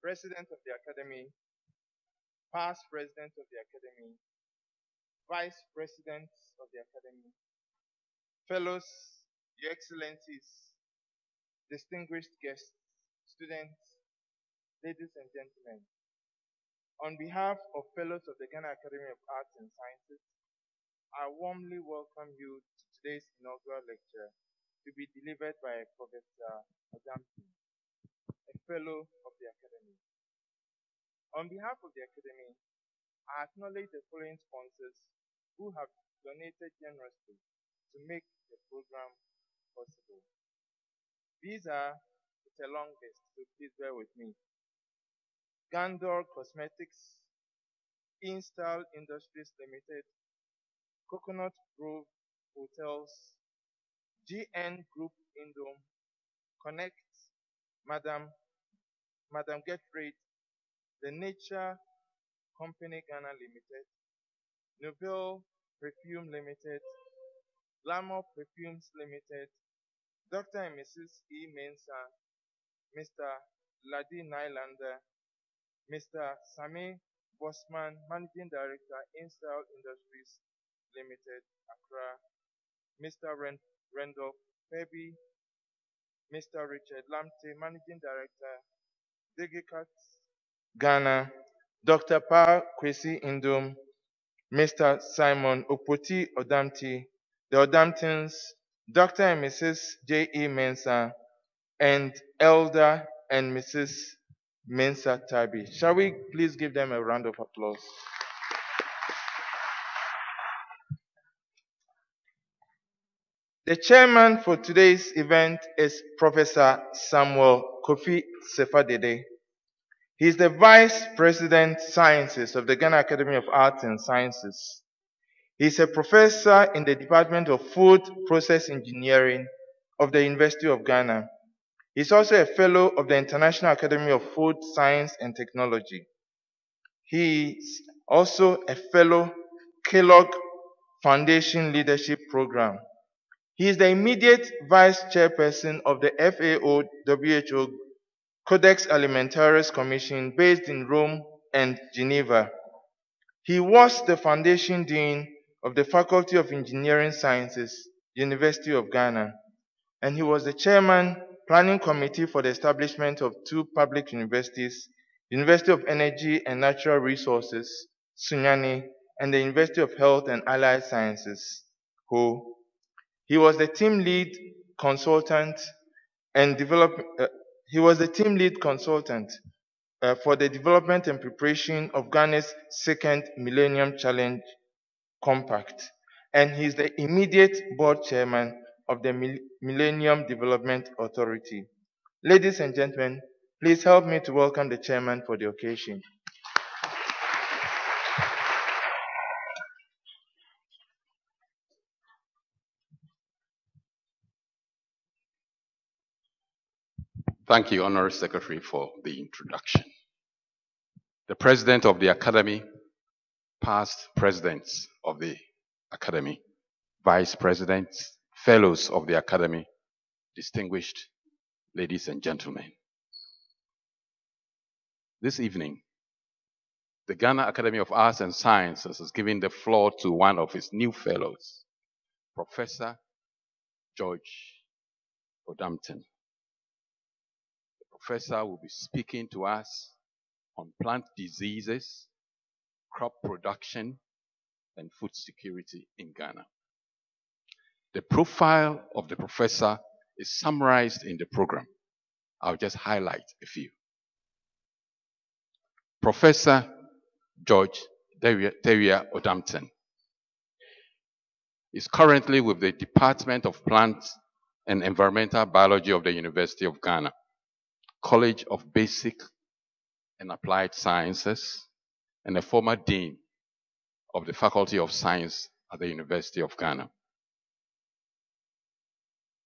President of the Academy, past President of the Academy, Vice Presidents of the Academy, Fellows, Your Excellencies, distinguished guests, students, ladies and gentlemen, on behalf of Fellows of the Ghana Academy of Arts and Sciences, I warmly welcome you to today's inaugural lecture to be delivered by Professor Odamtti, a Fellow of the Academy. On behalf of the Academy, I acknowledge the following sponsors who have donated generously to make the program possible. These are, it's a long list, so please bear with me. Gandor Cosmetics, InStyle Industries Limited, Coconut Grove Hotels, GN Group Indome, Connect, Madam Gertrude, The Nature Company Ghana Limited, Noble Perfume Limited, Lamo Perfumes Limited, Dr. and Mrs. E. Mensah, Mr. Ladi Nylander, Mr. Sammy Bosman, Managing Director, InStyle Industries Limited, Accra, Mr. Ren Randolph Pebby, Mr. Richard Lamte, Managing Director, Digicats Ghana, Dr. Pa Kwesi Indum, Mr. Simon Opoti Odamti, the Odamttens, Dr. and Mrs. J.E. Mensah, and Elder and Mrs. Mensah Tabi. Shall we please give them a round of applause? The chairman for today's event is Professor Samuel Kofi Sefa-Dedeh. He is the Vice President Sciences of the Ghana Academy of Arts and Sciences. He is a professor in the Department of Food Process Engineering of the University of Ghana. He is also a fellow of the International Academy of Food Science and Technology. He is also a fellow Kellogg Foundation Leadership Program. He is the immediate vice chairperson of the FAO WHO Codex Alimentarius Commission based in Rome and Geneva. He was the Foundation Dean of the Faculty of Engineering Sciences, University of Ghana, and he was the Chairman Planning Committee for the establishment of two public universities, University of Energy and Natural Resources, Sunyani, and the University of Health and Allied Sciences, Ho. He was the team lead consultant and for the development and preparation of Ghana's second Millennium Challenge Compact. And he is the immediate board chairman of the Millennium Development Authority. Ladies and gentlemen, please help me to welcome the chairman for the occasion. Thank you, Honorary Secretary, for the introduction. The President of the Academy, past Presidents of the Academy, Vice Presidents, Fellows of the Academy, distinguished ladies and gentlemen. This evening, the Ghana Academy of Arts and Sciences has given the floor to one of its new fellows, Professor George Odamtten. Professor will be speaking to us on plant diseases, crop production, and food security in Ghana. The profile of the professor is summarized in the program. I'll just highlight a few. Professor George Tawia Odamtten is currently with the Department of Plant and Environmental Biology of the University of Ghana, College of Basic and Applied Sciences, and a former Dean of the Faculty of Science at the University of Ghana.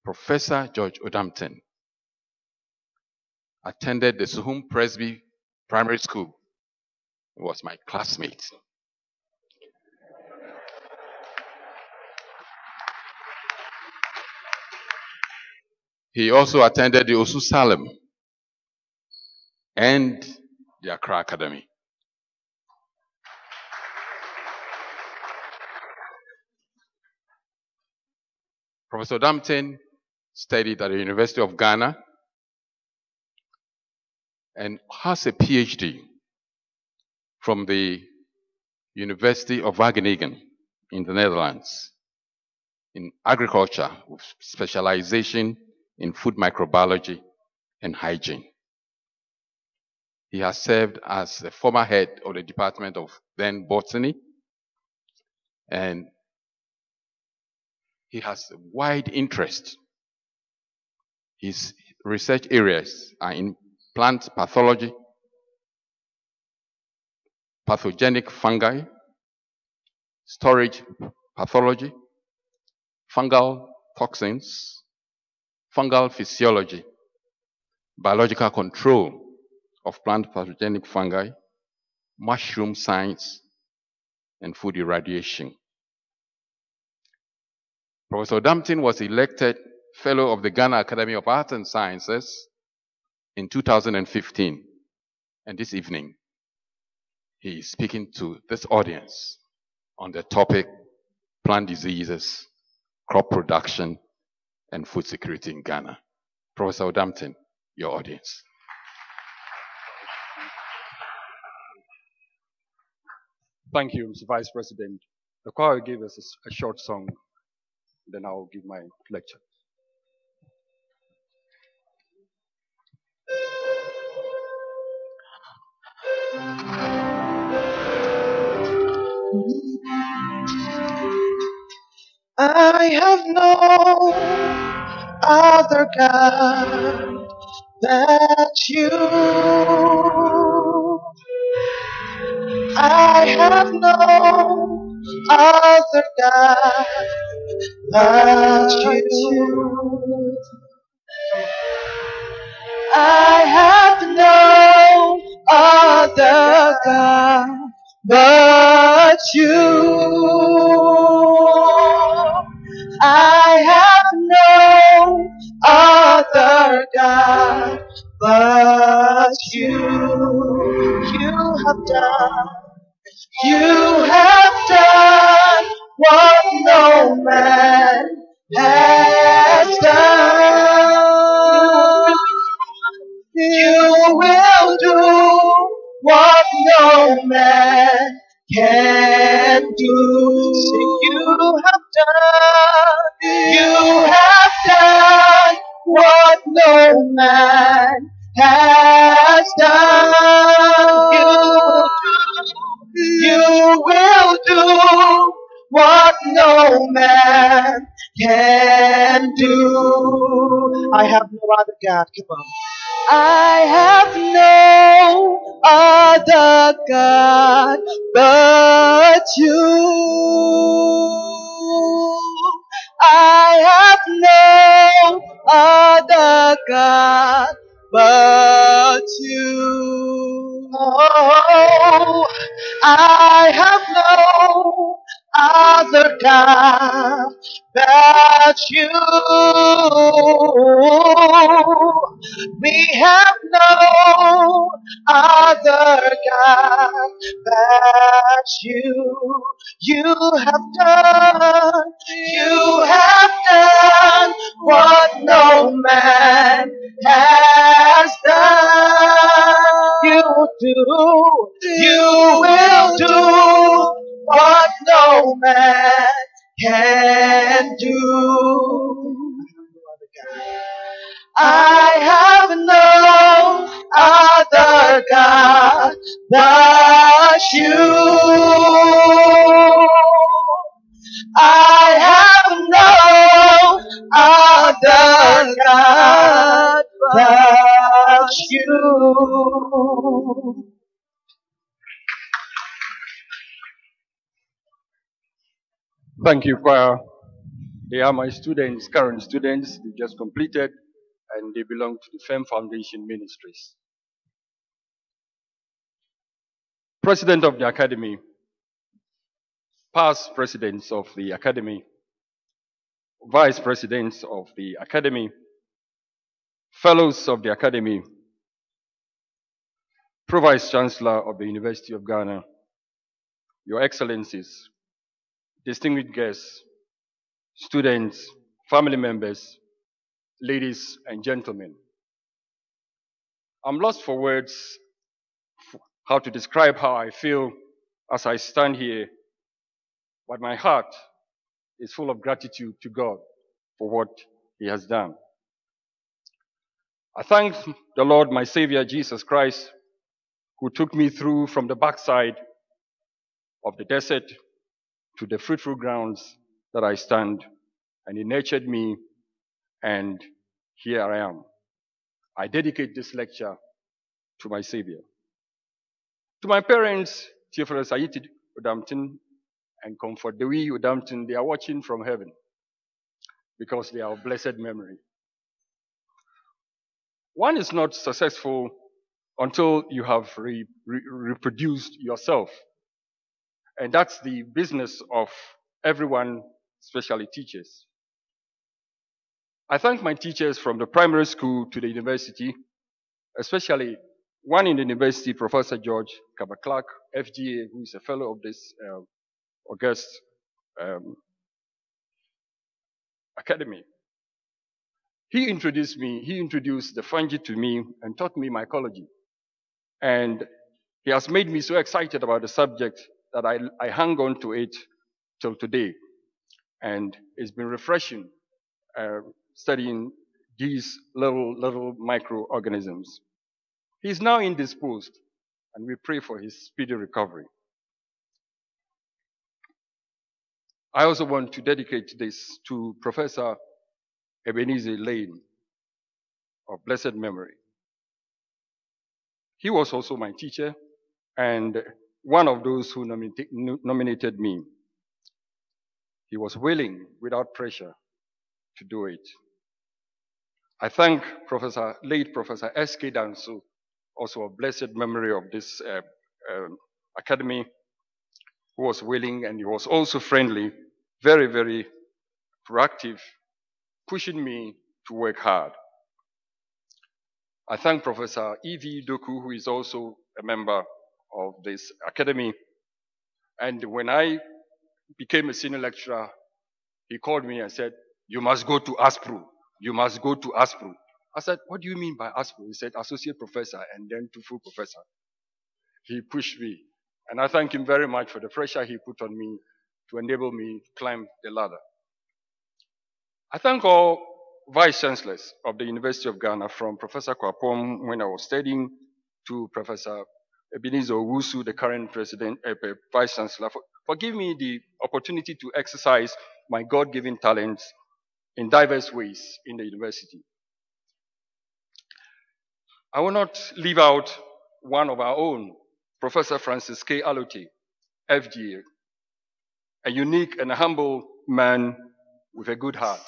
Professor George Odamtten attended the Suhum Presby Primary School. He was my classmate. He also attended the Osu Salem and the Accra Academy. Professor Odamtten studied at the University of Ghana and has a PhD from the University of Wageningen in the Netherlands in agriculture with specialization in food microbiology and hygiene. He has served as the former head of the Department of then Botany, and he has a wide interest. His research areas are in plant pathology, pathogenic fungi, storage pathology, fungal toxins, fungal physiology, biological control of plant pathogenic fungi, mushroom science, and food irradiation. Professor Odamtten was elected Fellow of the Ghana Academy of Arts and Sciences in 2015. And this evening, he is speaking to this audience on the topic plant diseases, crop production, and food security in Ghana. Professor Odamtten, your audience. Thank you, Mr. Vice President. The choir gave us a short song, then I'll give my lecture. I have no other God but you. I have no other God but you. I have no other God but you. I have no other God but you. You have done what no man has done. You will do what no man can do. So you have done what no man has done. You will do what no man can do. I have no other God. Come on. I have no other God but you. I have no other God but you. Oh, I have no other God but you. We have no other God but you. You have done what no man has done. You will do what no man can do. I have no other God but you. I have no other God but you. Thank you, choir. They are my students, current students. They just completed, and they belong to the Femme Foundation Ministries. President of the Academy, past presidents of the Academy, vice presidents of the Academy, fellows of the Academy, Pro Vice Chancellor of the University of Ghana, Your Excellencies, distinguished guests, students, family members, ladies and gentlemen. I'm lost for words how to describe how I feel as I stand here, but my heart is full of gratitude to God for what He has done. I thank the Lord, my Savior, Jesus Christ, who took me through from the backside of the desert to the fruitful grounds that I stand, and He nurtured me, and here I am. I dedicate this lecture to my Savior. To my parents, Theophilus Ayiti Odamtten and Comfort Dewi Odamtten, they are watching from heaven because they are of blessed memory. One is not successful until you have reproduced yourself. And that's the business of everyone, especially teachers. I thank my teachers from the primary school to the university, especially one in the university, Professor George Kabaclark, FGA, who is a fellow of this august academy. He introduced me, he introduced the fungi to me and taught me mycology. And he has made me so excited about the subject that I hang on to it till today. And it's been refreshing studying these little microorganisms. He's now indisposed, and we pray for his speedy recovery. I also want to dedicate this to Professor Ebenezer Lane of blessed memory. He was also my teacher and one of those who nominated me. He was willing, without pressure, to do it. I thank late Professor S.K. Danso, also a blessed memory of this academy, who was willing, and he was also friendly, very, very proactive, pushing me to work hard. I thank Professor E.V. Doku, who is also a member of this academy. And when I became a senior lecturer, he called me and said, "You must go to ASPRU. You must go to ASPRU." I said, "What do you mean by ASPRU?" He said, "Associate professor and then to full professor." He pushed me. And I thank him very much for the pressure he put on me to enable me to climb the ladder. I thank all vice-chancellors of the University of Ghana, from Professor Kwapom when I was studying to Professor Ebenezer Owusu, the current president, vice-chancellor, for giving me the opportunity to exercise my God-given talents in diverse ways in the university. I will not leave out one of our own, Professor Francis K. Alote, FGA, a unique and humble man with a good heart.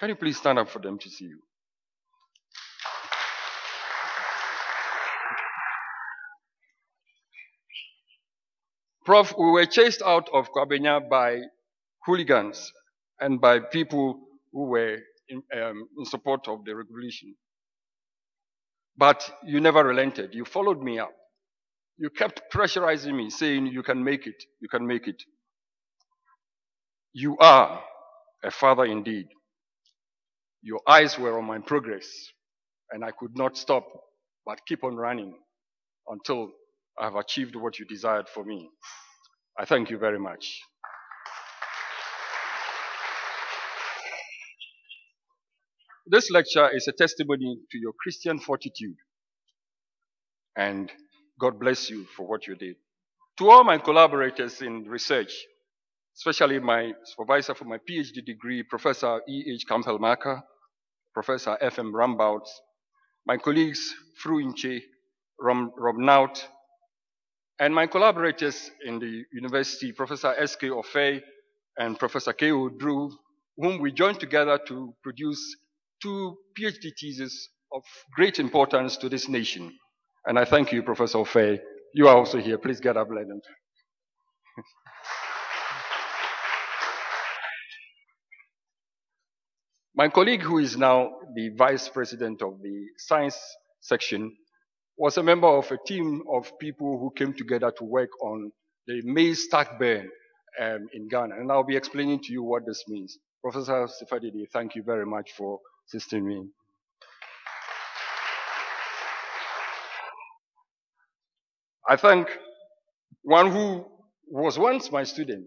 Can you please stand up for them to see you? Prof, we were chased out of Kwabena by hooligans and by people who were in support of the revolution. But you never relented. You followed me up. You kept pressurizing me, saying, "You can make it, you can make it." You are a father indeed. Your eyes were on my progress, and I could not stop but keep on running until I have achieved what you desired for me. I thank you very much. This lecture is a testimony to your Christian fortitude, and God bless you for what you did. To all my collaborators in research, especially my supervisor for my PhD degree, Professor E.H. Campbell-Marker, Professor F.M. Rambaut, my colleagues Fru Inche, Robnaut, and my collaborators in the university, Professor S.K. Ofei and Professor K.O. Drew, whom we joined together to produce two PhD theses of great importance to this nation. And I thank you, Professor Ofei. You are also here. Please get up, Lennon. My colleague, who is now the vice president of the science section, was a member of a team of people who came together to work on the maize stack burn in Ghana. And I'll be explaining to you what this means. Professor Sefa-Dedeh, thank you very much for assisting me. I thank one who was once my student,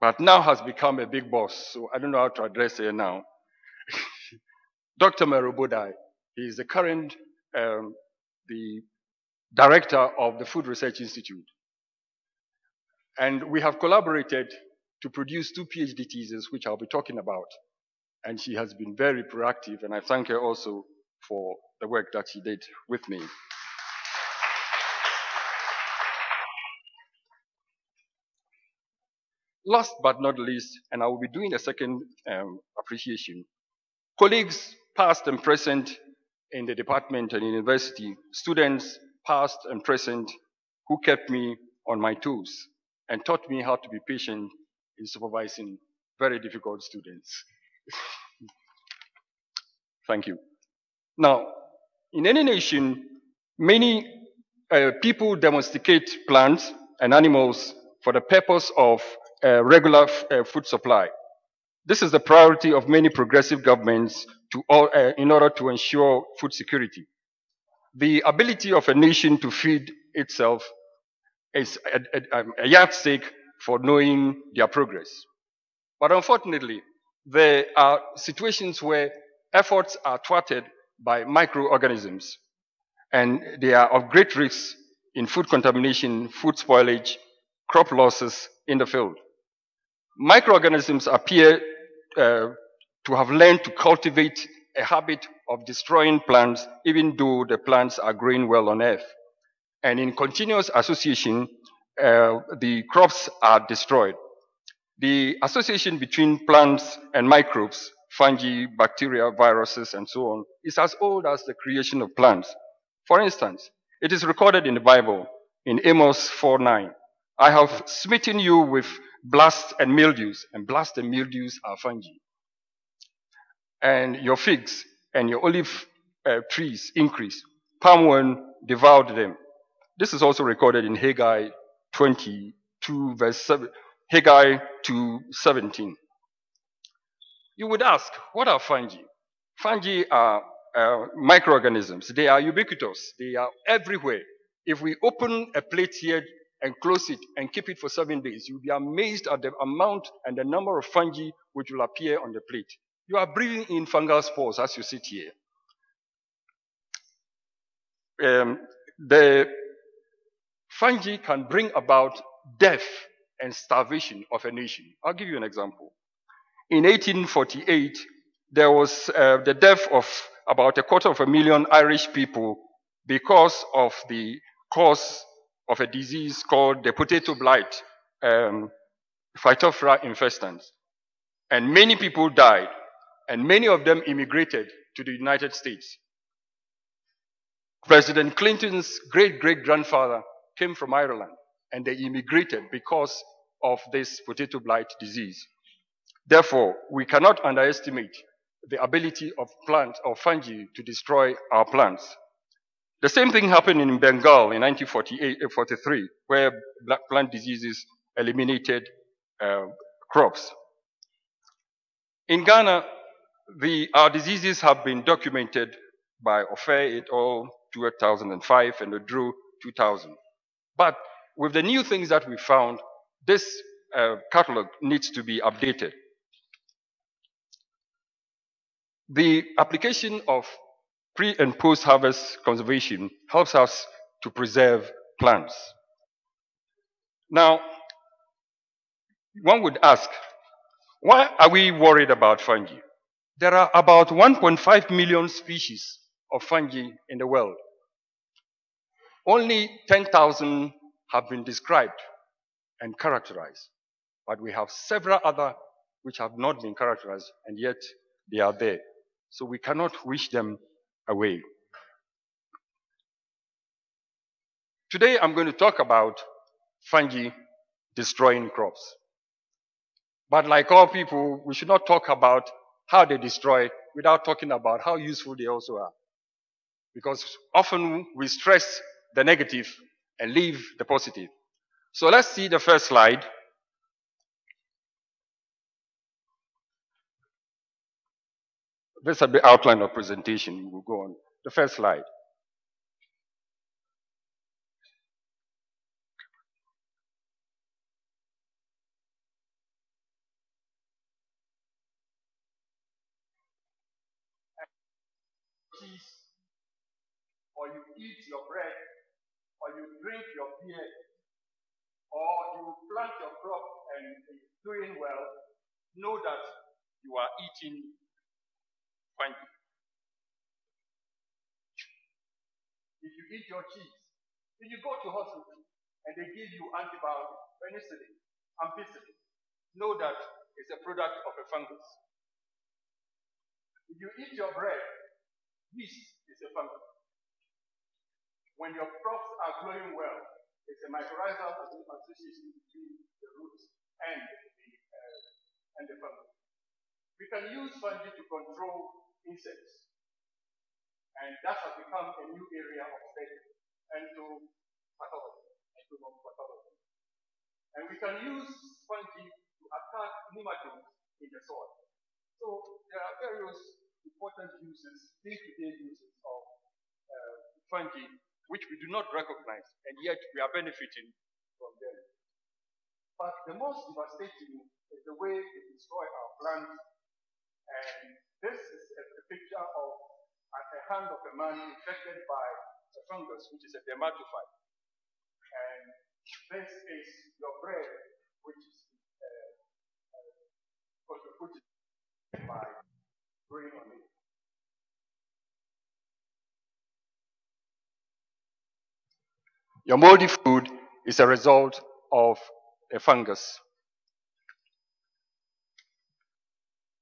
but now has become a big boss, so I don't know how to address her now. Dr. Merubodai, he is the current the director of the Food Research Institute. And we have collaborated to produce two PhD theses, which I'll be talking about. And she has been very proactive, and I thank her also for the work that she did with me. Last but not least, and I will be doing a second appreciation, colleagues past and present in the department and university, students past and present who kept me on my toes and taught me how to be patient in supervising very difficult students. Thank you. Now, in any nation, many people domesticate plants and animals for the purpose of regular food supply. This is the priority of many progressive governments in order to ensure food security. The ability of a nation to feed itself is a yardstick for knowing their progress. But unfortunately, there are situations where efforts are thwarted by microorganisms, and they are of great risk in food contamination, food spoilage, crop losses in the field. Microorganisms appear to have learned to cultivate a habit of destroying plants, even though the plants are growing well on earth. And in continuous association, the crops are destroyed. The association between plants and microbes, fungi, bacteria, viruses, and so on, is as old as the creation of plants. For instance, it is recorded in the Bible, in Amos 4:9, I have smitten you with blasts and mildews, and blasts and mildews are fungi. And your figs and your olive trees increased. Palm one devoured them. This is also recorded in Haggai 22, verse 7, Haggai 2:17. You would ask, what are fungi? Fungi are microorganisms. They are ubiquitous. They are everywhere. If we open a plate here and close it and keep it for 7 days, you'll be amazed at the amount and the number of fungi which will appear on the plate. You are breathing in fungal spores as you sit here. The fungi can bring about death and starvation of a nation. I'll give you an example. In 1848, there was the death of about 250,000 Irish people because of the cause of a disease called the potato blight, Phytophthora infestans. And many people died, and many of them immigrated to the United States. President Clinton's great-great-grandfather came from Ireland, and they immigrated because of this potato blight disease. Therefore, we cannot underestimate the ability of plants or fungi to destroy our plants. The same thing happened in Bengal in 1943, where black plant diseases eliminated crops. In Ghana, our diseases have been documented by Ofer et al. 2005 and Odro 2000. But with the new things that we found, this catalog needs to be updated. The application of pre- and post-harvest conservation helps us to preserve plants. Now, one would ask, why are we worried about fungi? There are about 1.5 million species of fungi in the world. Only 10,000 have been described and characterized, but we have several other which have not been characterized, and yet they are there. So we cannot wish them away. Today, I'm going to talk about fungi destroying crops. But like all people, we should not talk about how they destroy, without talking about how useful they also are. Because often we stress the negative and leave the positive. So let's see the first slide. This is the outline of presentation. We'll go on. The first slide. Or you eat your bread, or you drink your beer, or you plant your crop and it's doing well, know that you are eating quantity. If you eat your cheese, if you go to hospital and they give you antibiotics, penicillium, ampicillin, know that it's a product of a fungus. If you eat your bread, yeast is a fungus. When your crops are growing well, it's a mycorrhizal association between the roots and the fungi. We can use fungi to control insects, and that has become a new area of study, entomopathology. And we can use fungi to attack nematodes in the soil. So there are various important uses, day-to-day uses of fungi, which we do not recognize, and yet we are benefiting from them. But the most devastating is the way they destroy our plants. And this is a picture of the hand of a man infected by a fungus, which is a dermatophyte. And this is your bread, which is contributed by growing on it. Your moldy food is a result of a fungus.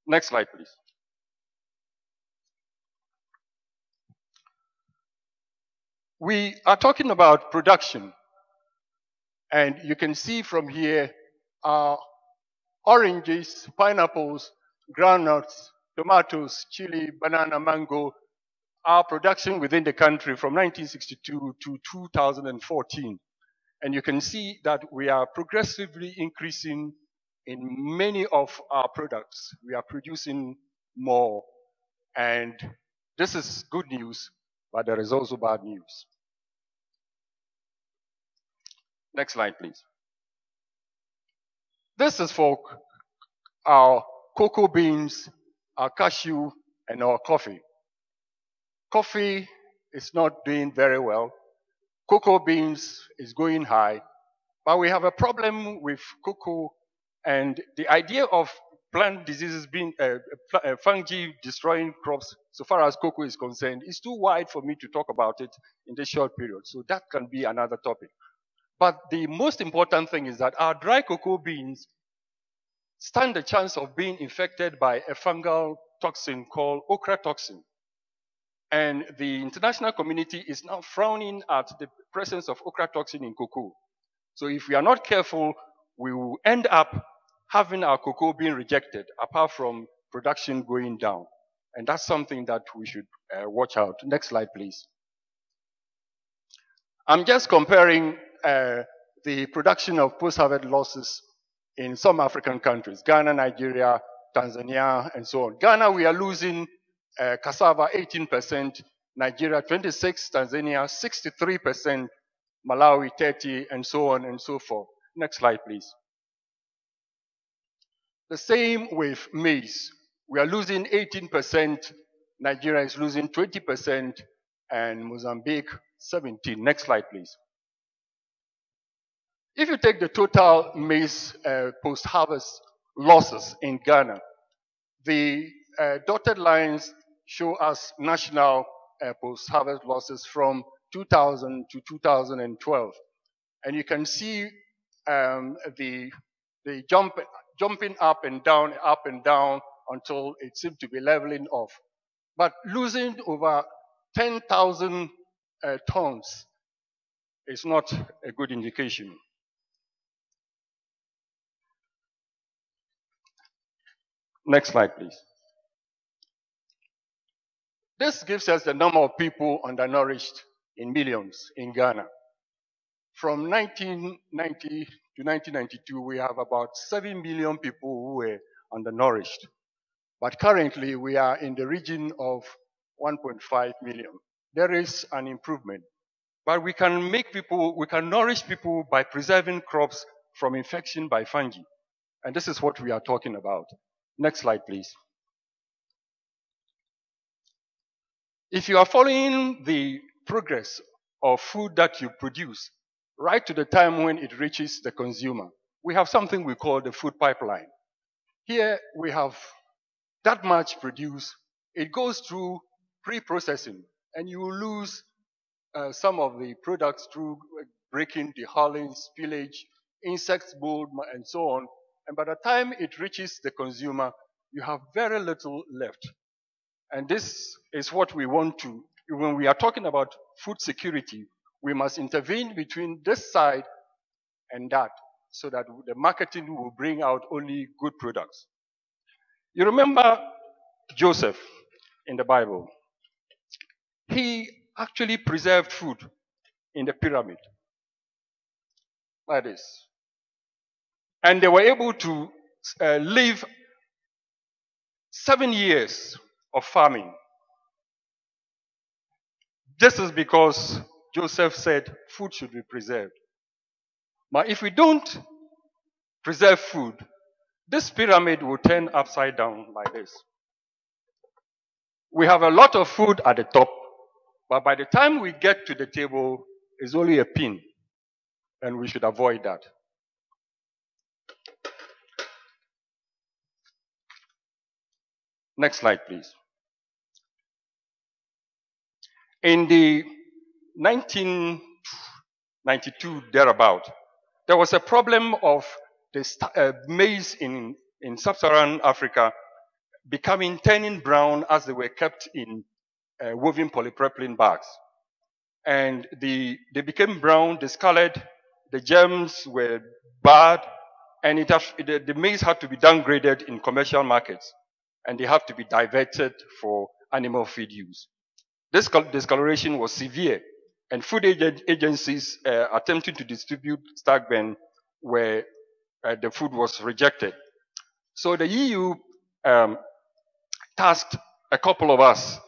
Next slide, please. We are talking about production. And you can see from here are oranges, pineapples, groundnuts, tomatoes, chili, banana, mango. Our production within the country from 1962 to 2014. And you can see that we are progressively increasing in many of our products. We are producing more. And this is good news, but there is also bad news. Next slide, please. This is for our cocoa beans, our cashew, and our coffee. Coffee is not doing very well. Cocoa beans is going high. But we have a problem with cocoa, and the idea of plant diseases being fungi destroying crops, so far as cocoa is concerned, is too wide for me to talk about it in this short period. So that can be another topic. But the most important thing is that our dry cocoa beans stand the chance of being infected by a fungal toxin called okra toxin. And the international community is now frowning at the presence of okra toxin in cocoa. So if we are not careful, we will end up having our cocoa being rejected, apart from production going down. And that's something that we should watch out. Next slide, please. I'm just comparing the production of post-harvest losses in some African countries, Ghana, Nigeria, Tanzania, and so on. Ghana, we are losing cassava 18%, Nigeria 26%, Tanzania 63%, Malawi 30%, and so on and so forth. Next slide, please. The same with maize. We are losing 18%, Nigeria is losing 20%, and Mozambique 17%. Next slide, please. If you take the total maize post-harvest losses in Ghana, the dotted lines show us national post-harvest losses from 2000 to 2012. And you can see the jumping up and down until it seemed to be leveling off. But losing over 10,000 tons is not a good indication. Next slide, please. This gives us the number of people undernourished in millions in Ghana. From 1990 to 1992, we have about 7 million people who were undernourished. But currently, we are in the region of 1.5 million. There is an improvement. But we can make people, we can nourish people by preserving crops from infection by fungi. And this is what we are talking about. Next slide, please. If you are following the progress of food that you produce right to the time when it reaches the consumer, we have something we call the food pipeline. Here we have that much produced. It goes through pre-processing, and you will lose some of the products through breaking, dehulling, spillage, insects, mold, and so on. And by the time it reaches the consumer, you have very little left. And this is what we want to, when we are talking about food security, we must intervene between this side and that, so that the marketing will bring out only good products. You remember Joseph in the Bible. He actually preserved food in the pyramid, like this. And they were able to live 7 years of farming. This is because Joseph said food should be preserved. But if we don't preserve food, this pyramid will turn upside down like this. We have a lot of food at the top, but by the time we get to the table, it's only a pin, and we should avoid that. Next slide, please. In the 1992 thereabout, there was a problem of the maize in sub-Saharan Africa turning brown as they were kept in woven polypropylene bags. And they became brown, discolored, the germs were bad, and the maize had to be downgraded in commercial markets, and they have to be diverted for animal feed use. This discoloration was severe, and food agencies attempting to distribute Stagben where the food was rejected. So the EU tasked a couple of us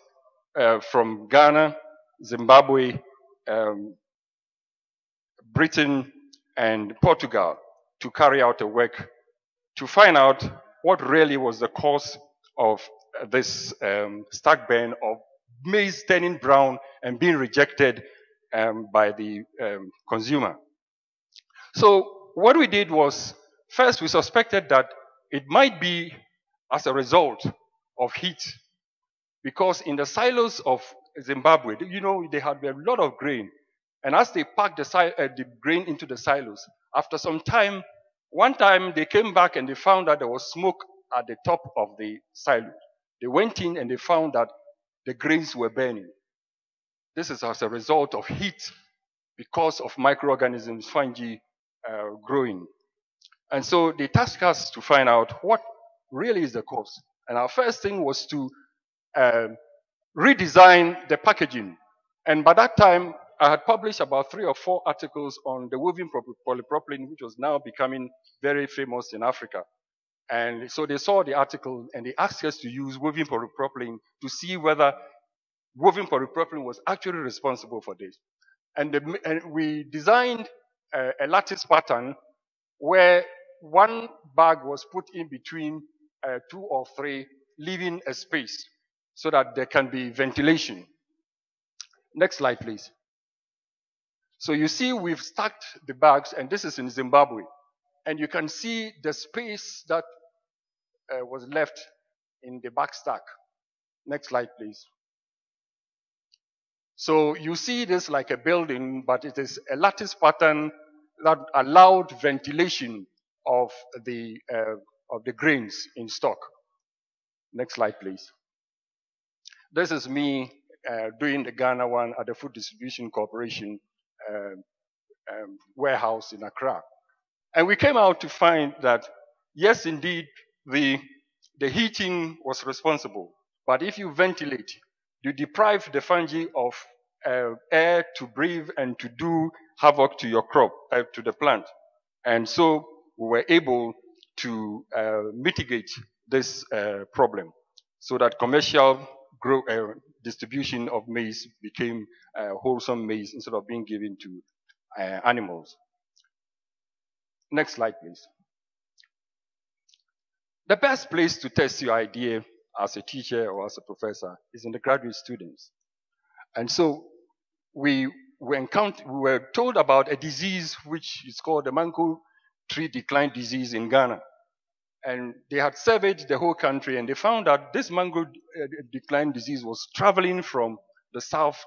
from Ghana, Zimbabwe, Britain, and Portugal to carry out a work to find out what really was the cause of this Stagben of maize turning brown and being rejected by the consumer. So what we did was, first we suspected that it might be as a result of heat, because in the silos of Zimbabwe, you know, they had a lot of grain, and as they packed the grain into the silos, after some time, one time they came back and they found that there was smoke at the top of the silo. They went in and they found that the grains were burning. This is as a result of heat because of microorganisms, fungi growing. And so they tasked us to find out what really is the cause. And our first thing was to redesign the packaging. And by that time, I had published about 3 or 4 articles on the woven polypropylene, which was now becoming very famous in Africa. And so they saw the article and they asked us to use woven polypropylene to see whether woven polypropylene was actually responsible for this. And we designed a lattice pattern where one bag was put in between 2 or 3, leaving a space so that there can be ventilation. Next slide, please. So you see we've stacked the bags, and this is in Zimbabwe. And you can see the space that was left in the back stack. Next slide, please. So you see this like a building, but it is a lattice pattern that allowed ventilation of the grains in stock. Next slide, please. This is me doing the Ghana one at the Food Distribution Corporation warehouse in Accra. And we came out to find that, yes, indeed, the heating was responsible. But if you ventilate, You deprive the fungi of air to breathe and to do havoc to your crop, to the plant. And so we were able to mitigate this problem so that commercial distribution of maize became wholesome maize instead of being given to animals. Next slide, please. The best place to test your idea as a teacher or as a professor is in the graduate students. And so we were told about a disease which is called the mango tree decline disease in Ghana. And they had surveyed the whole country, and they found that this mango decline disease was traveling from the south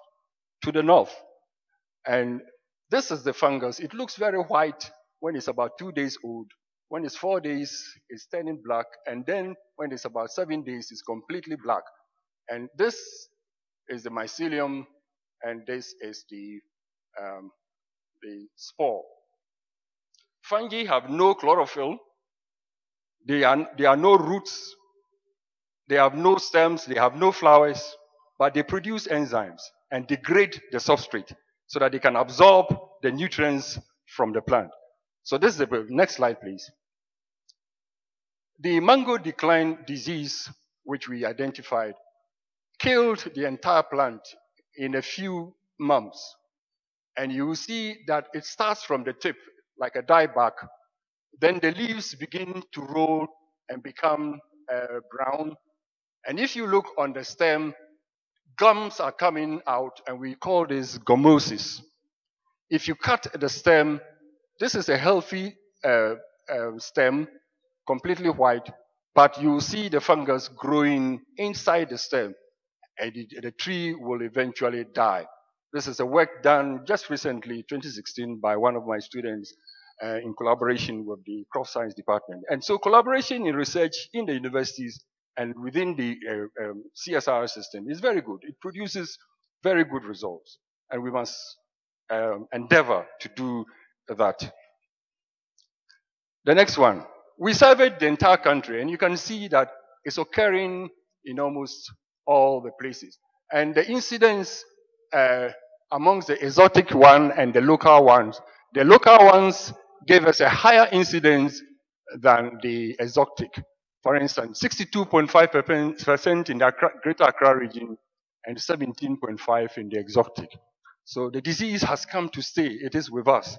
to the north. And this is the fungus. It looks very white when it's about 2 days old. When it's 4 days, it's turning black. And then when it's about 7 days, it's completely black. And this is the mycelium, and this is the spore. Fungi have no chlorophyll. There are no roots. They have no stems. They have no flowers. But they produce enzymes and degrade the substrate so that they can absorb the nutrients from the plant. So this is the next slide, please. The mango decline disease, which we identified, killed the entire plant in a few months. And you will see that it starts from the tip, like a dieback. Then the leaves begin to roll and become brown. And if you look on the stem, gums are coming out, and we call this gummosis. If you cut the stem, this is a healthy stem, completely white, but you see the fungus growing inside the stem, and the tree will eventually die. This is a work done just recently, 2016, by one of my students in collaboration with the Crop Science Department. And so collaboration in research in the universities and within the CSR system is very good. It produces very good results, and we must endeavor to do that. The next one. We surveyed the entire country, and you can see that it's occurring in almost all the places. And the incidence amongst the exotic one and the local ones gave us a higher incidence than the exotic. For instance, 62.5% in the Greater Accra region and 17.5% in the exotic. So the disease has come to stay. It is with us.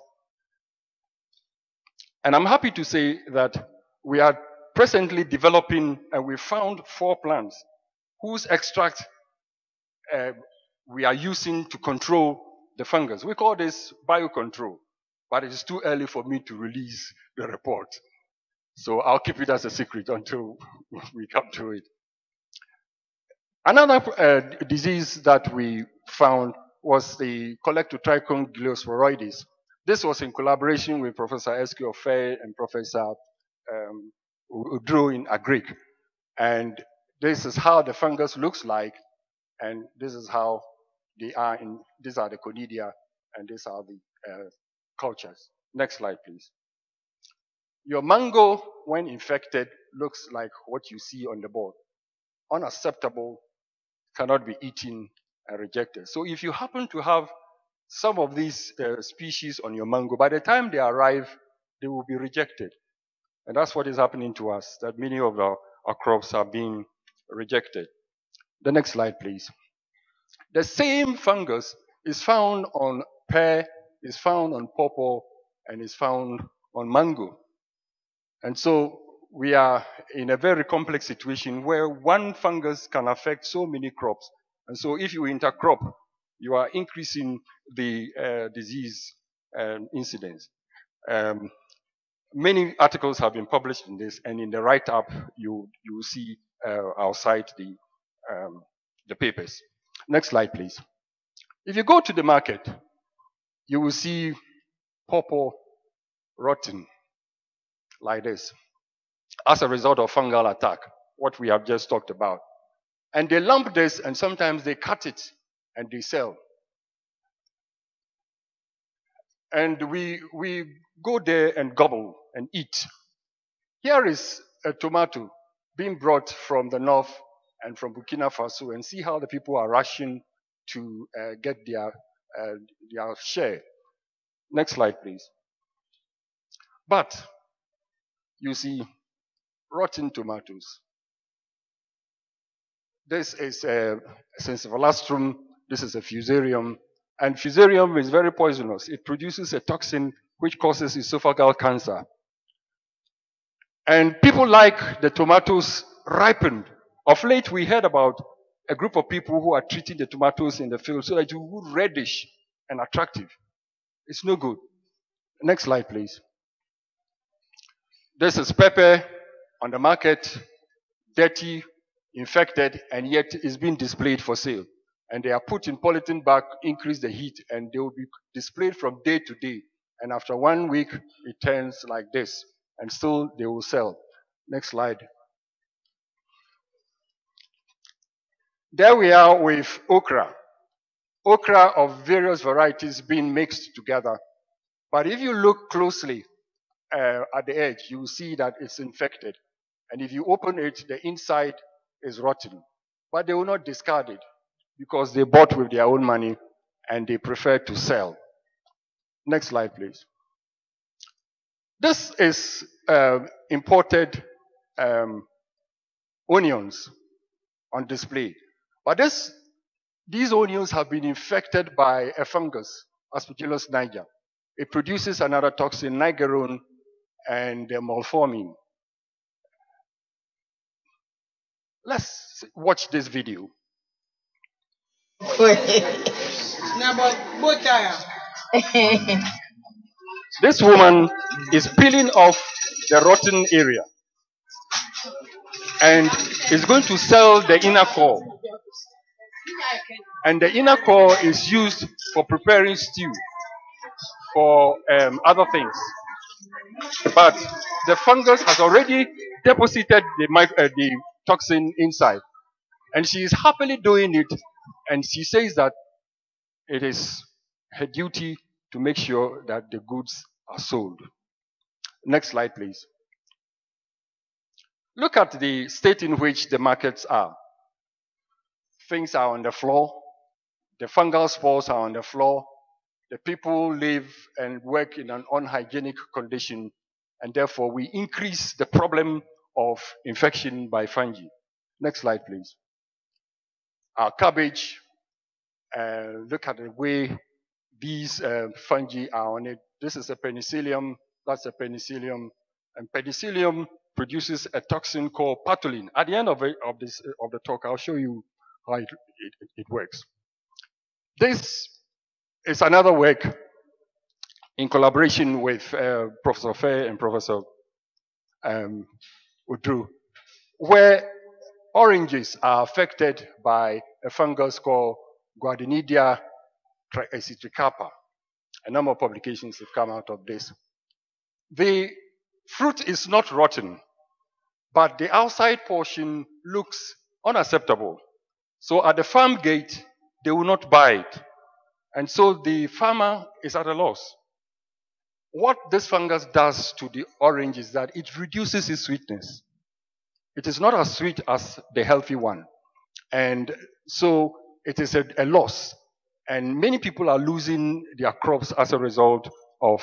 And I'm happy to say that we are presently developing, and we found 4 plants whose extract we are using to control the fungus. We call this biocontrol, but it is too early for me to release the report. So I'll keep it as a secret until we come to it. Another disease that we found was the Colectotrichum gliosporoides. This was in collaboration with Professor S.K. Ofei and Professor Udro in Agric. And this is how the fungus looks like, and this is how they are in, these are the conidia, and these are the cultures. Next slide, please. Your mango, when infected, looks like what you see on the board. Unacceptable, cannot be eaten and rejected. So if you happen to have some of these species on your mango, by the time they arrive, they will be rejected. And that's what is happening to us, that many of our crops are being rejected. The next slide, please. The same fungus is found on pear, is found on pawpaw, and is found on mango. And so we are in a very complex situation where one fungus can affect so many crops. And so if you intercrop, you are increasing the disease incidence. Many articles have been published in this, and in the write-up, you will see outside the papers. Next slide, please. If you go to the market, you will see pawpaw rotten like this as a result of fungal attack, what we have just talked about. And they lump this, and sometimes they cut it and they sell. And we go there and gobble and eat. Here is a tomato being brought from the north and from Burkina Faso and see how the people are rushing to get their share. Next slide, please. But you see, rotten tomatoes. This is a sensivolastrum, this is a fusarium, and fusarium is very poisonous. It produces a toxin which causes esophageal cancer. And people like the tomatoes ripened. Of late, we heard about a group of people who are treating the tomatoes in the field so that you would reddish and attractive. It's no good. Next slide, please. This is pepper on the market, dirty, infected, and yet it's being displayed for sale. And they are put in polythene bag, increase the heat, and they will be displayed from day to day. And after 1 week, it turns like this, and still they will sell. Next slide. There we are with okra. Okra of various varieties being mixed together. But if you look closely at the edge, you will see that it's infected. And if you open it, the inside is rotten. But they will not discard it because they bought with their own money and they prefer to sell. Next slide, please. This is imported onions on display. But these onions have been infected by a fungus, Aspergillus niger. It produces another toxin, nigerone, and malformine. Let's watch this video. This woman is peeling off the rotten area and is going to sell the inner core. And the inner core is used for preparing stew, for other things. But the fungus has already deposited the toxin inside. And she is happily doing it. And she says that it is her duty to make sure that the goods are sold. Next slide, please. Look at the state in which the markets are. Things are on the floor. The fungal spores are on the floor. The people live and work in an unhygienic condition, and therefore we increase the problem of infection by fungi. Next slide, please. Our cabbage, look at the way these fungi are on it. This is a penicillium, that's a penicillium, and penicillium produces a toxin called patulin. At the end of the talk, I'll show you how it works. This is another work in collaboration with Professor Fair and Professor Udru, where oranges are affected by a fungus called Guardinidia triacicapa. A number of publications have come out of this. The fruit is not rotten, but the outside portion looks unacceptable. So at the farm gate, they will not buy it. And so the farmer is at a loss. What this fungus does to the orange is that it reduces its sweetness. It is not as sweet as the healthy one. And so it is a loss. And many people are losing their crops as a result of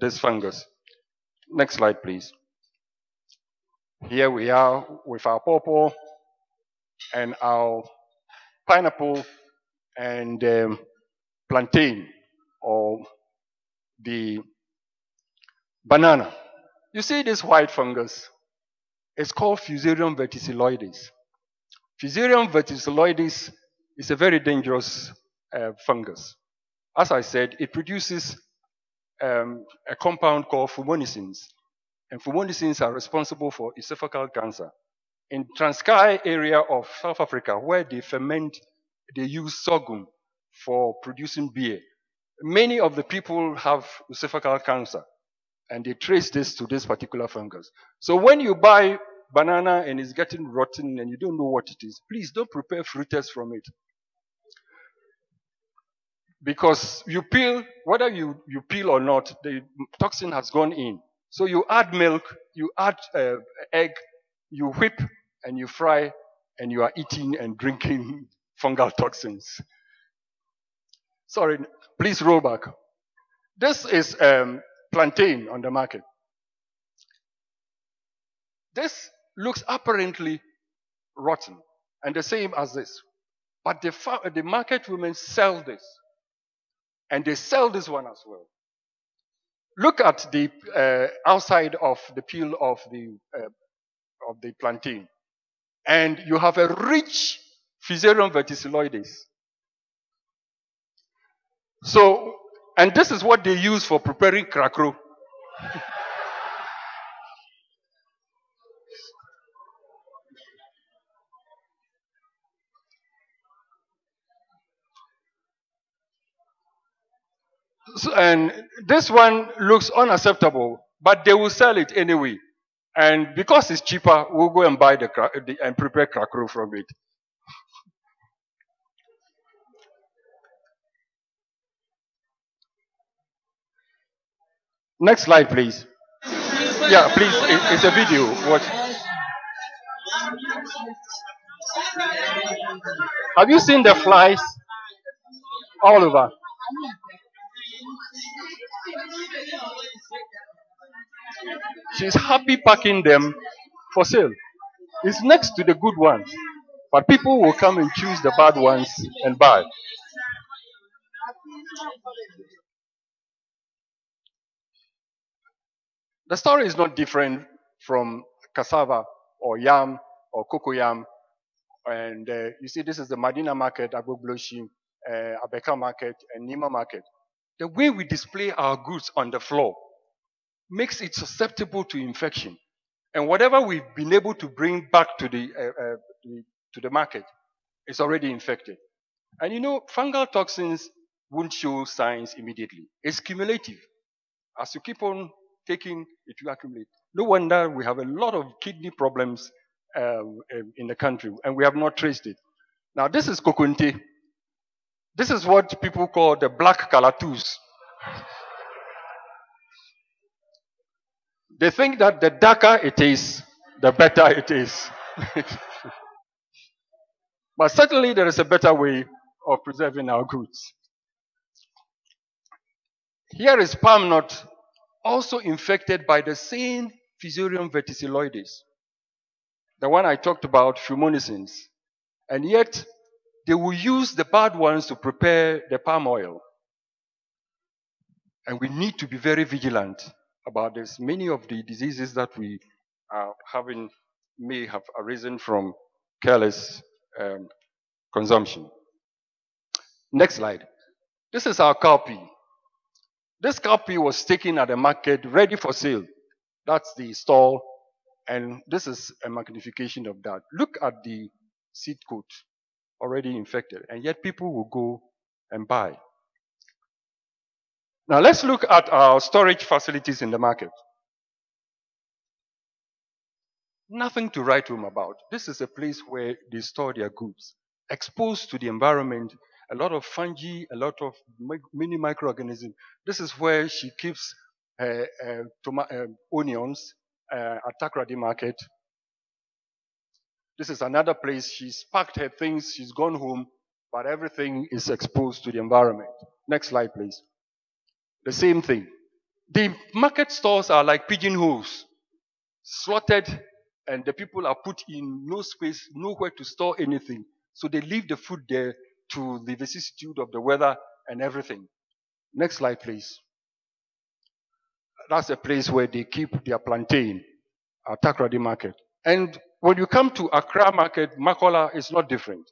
this fungus. Next slide, please. Here we are with our pawpaw and our pineapple and plantain or the banana. You see this white fungus? It's called Fusarium verticilloides. Fusarium verticilloides is a very dangerous fungus. As I said, it produces a compound called fumonisins. And fumonisins are responsible for esophageal cancer. In Transkei area of South Africa, where they ferment, they use sorghum for producing beer. Many of the people have esophageal cancer, and they trace this to this particular fungus. So when you buy banana and it's getting rotten and you don't know what it is, please don't prepare fritters from it. Because you peel, whether you peel or not, the toxin has gone in. So you add milk, you add egg, you whip, and you fry, and you are eating and drinking fungal toxins. Sorry, please roll back. This is plantain on the market. This looks apparently rotten and the same as this. But the market women sell this. And they sell this one as well. Look at the outside of the peel of the plantain. And you have a rich Fusarium verticilloides. So, and this is what they use for preparing krakro. So, and this one looks unacceptable, but they will sell it anyway. And because it's cheaper, we'll go and buy and prepare krakro from it. Next slide, please. Yeah, please. It's a video. Watch. Have you seen the flies all over? She's happy packing them for sale. It's next to the good ones, but people will come and choose the bad ones and buy. The story is not different from cassava or yam or cocoyam. And you see, this is the Madina market, Agbogloshi, Abeka market, and Nima market. The way we display our goods on the floor makes it susceptible to infection. And whatever we've been able to bring back to the market is already infected. And you know, fungal toxins won't show signs immediately. It's cumulative. As you keep on taking, it will accumulate. No wonder we have a lot of kidney problems in the country, and we have not traced it. Now, this is kokunte. This is what people call the black calatus. They think that the darker it is, the better it is. But certainly there is a better way of preserving our goods. Here is palm nut, also infected by the same Fusarium verticilloides, the one I talked about, fumonisins. And yet, they will use the bad ones to prepare the palm oil. And we need to be very vigilant about this. Many of the diseases that we are having may have arisen from careless consumption. Next slide. This is our cowpea. This cowpea was taken at the market, ready for sale. That's the stall, and this is a magnification of that. Look at the seed coat, already infected, and yet people will go and buy. Now let's look at our storage facilities in the market. Nothing to write home about. This is a place where they store their goods, exposed to the environment, a lot of fungi, a lot of mini microorganisms. This is where she keeps onions at Takoradi market. This is another place. She's packed her things, she's gone home, but everything is exposed to the environment. Next slide, please. The same thing. The market stores are like pigeonholes, slotted, and the people are put in no space, nowhere to store anything. So they leave the food there to the vicissitude of the weather and everything. Next slide, please. That's a place where they keep their plantain at Takoradi market. And when you come to Accra market, Makola is not different.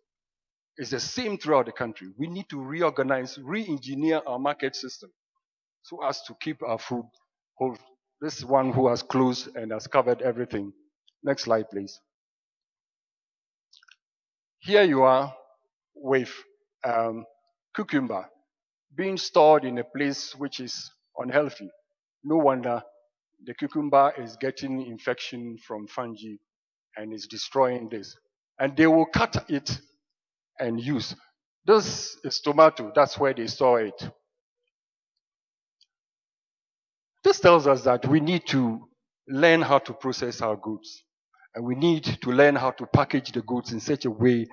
It's the same throughout the country. We need to reorganize, re-engineer our market system so as to keep our food whole. This is one who has closed and has covered everything. Next slide, please. Here you are with cucumber being stored in a place which is unhealthy. No wonder the cucumber is getting infection from fungi and is destroying this. And they will cut it and use. This is tomato. That's where they store it. This tells us that we need to learn how to process our goods. And we need to learn how to package the goods in such a way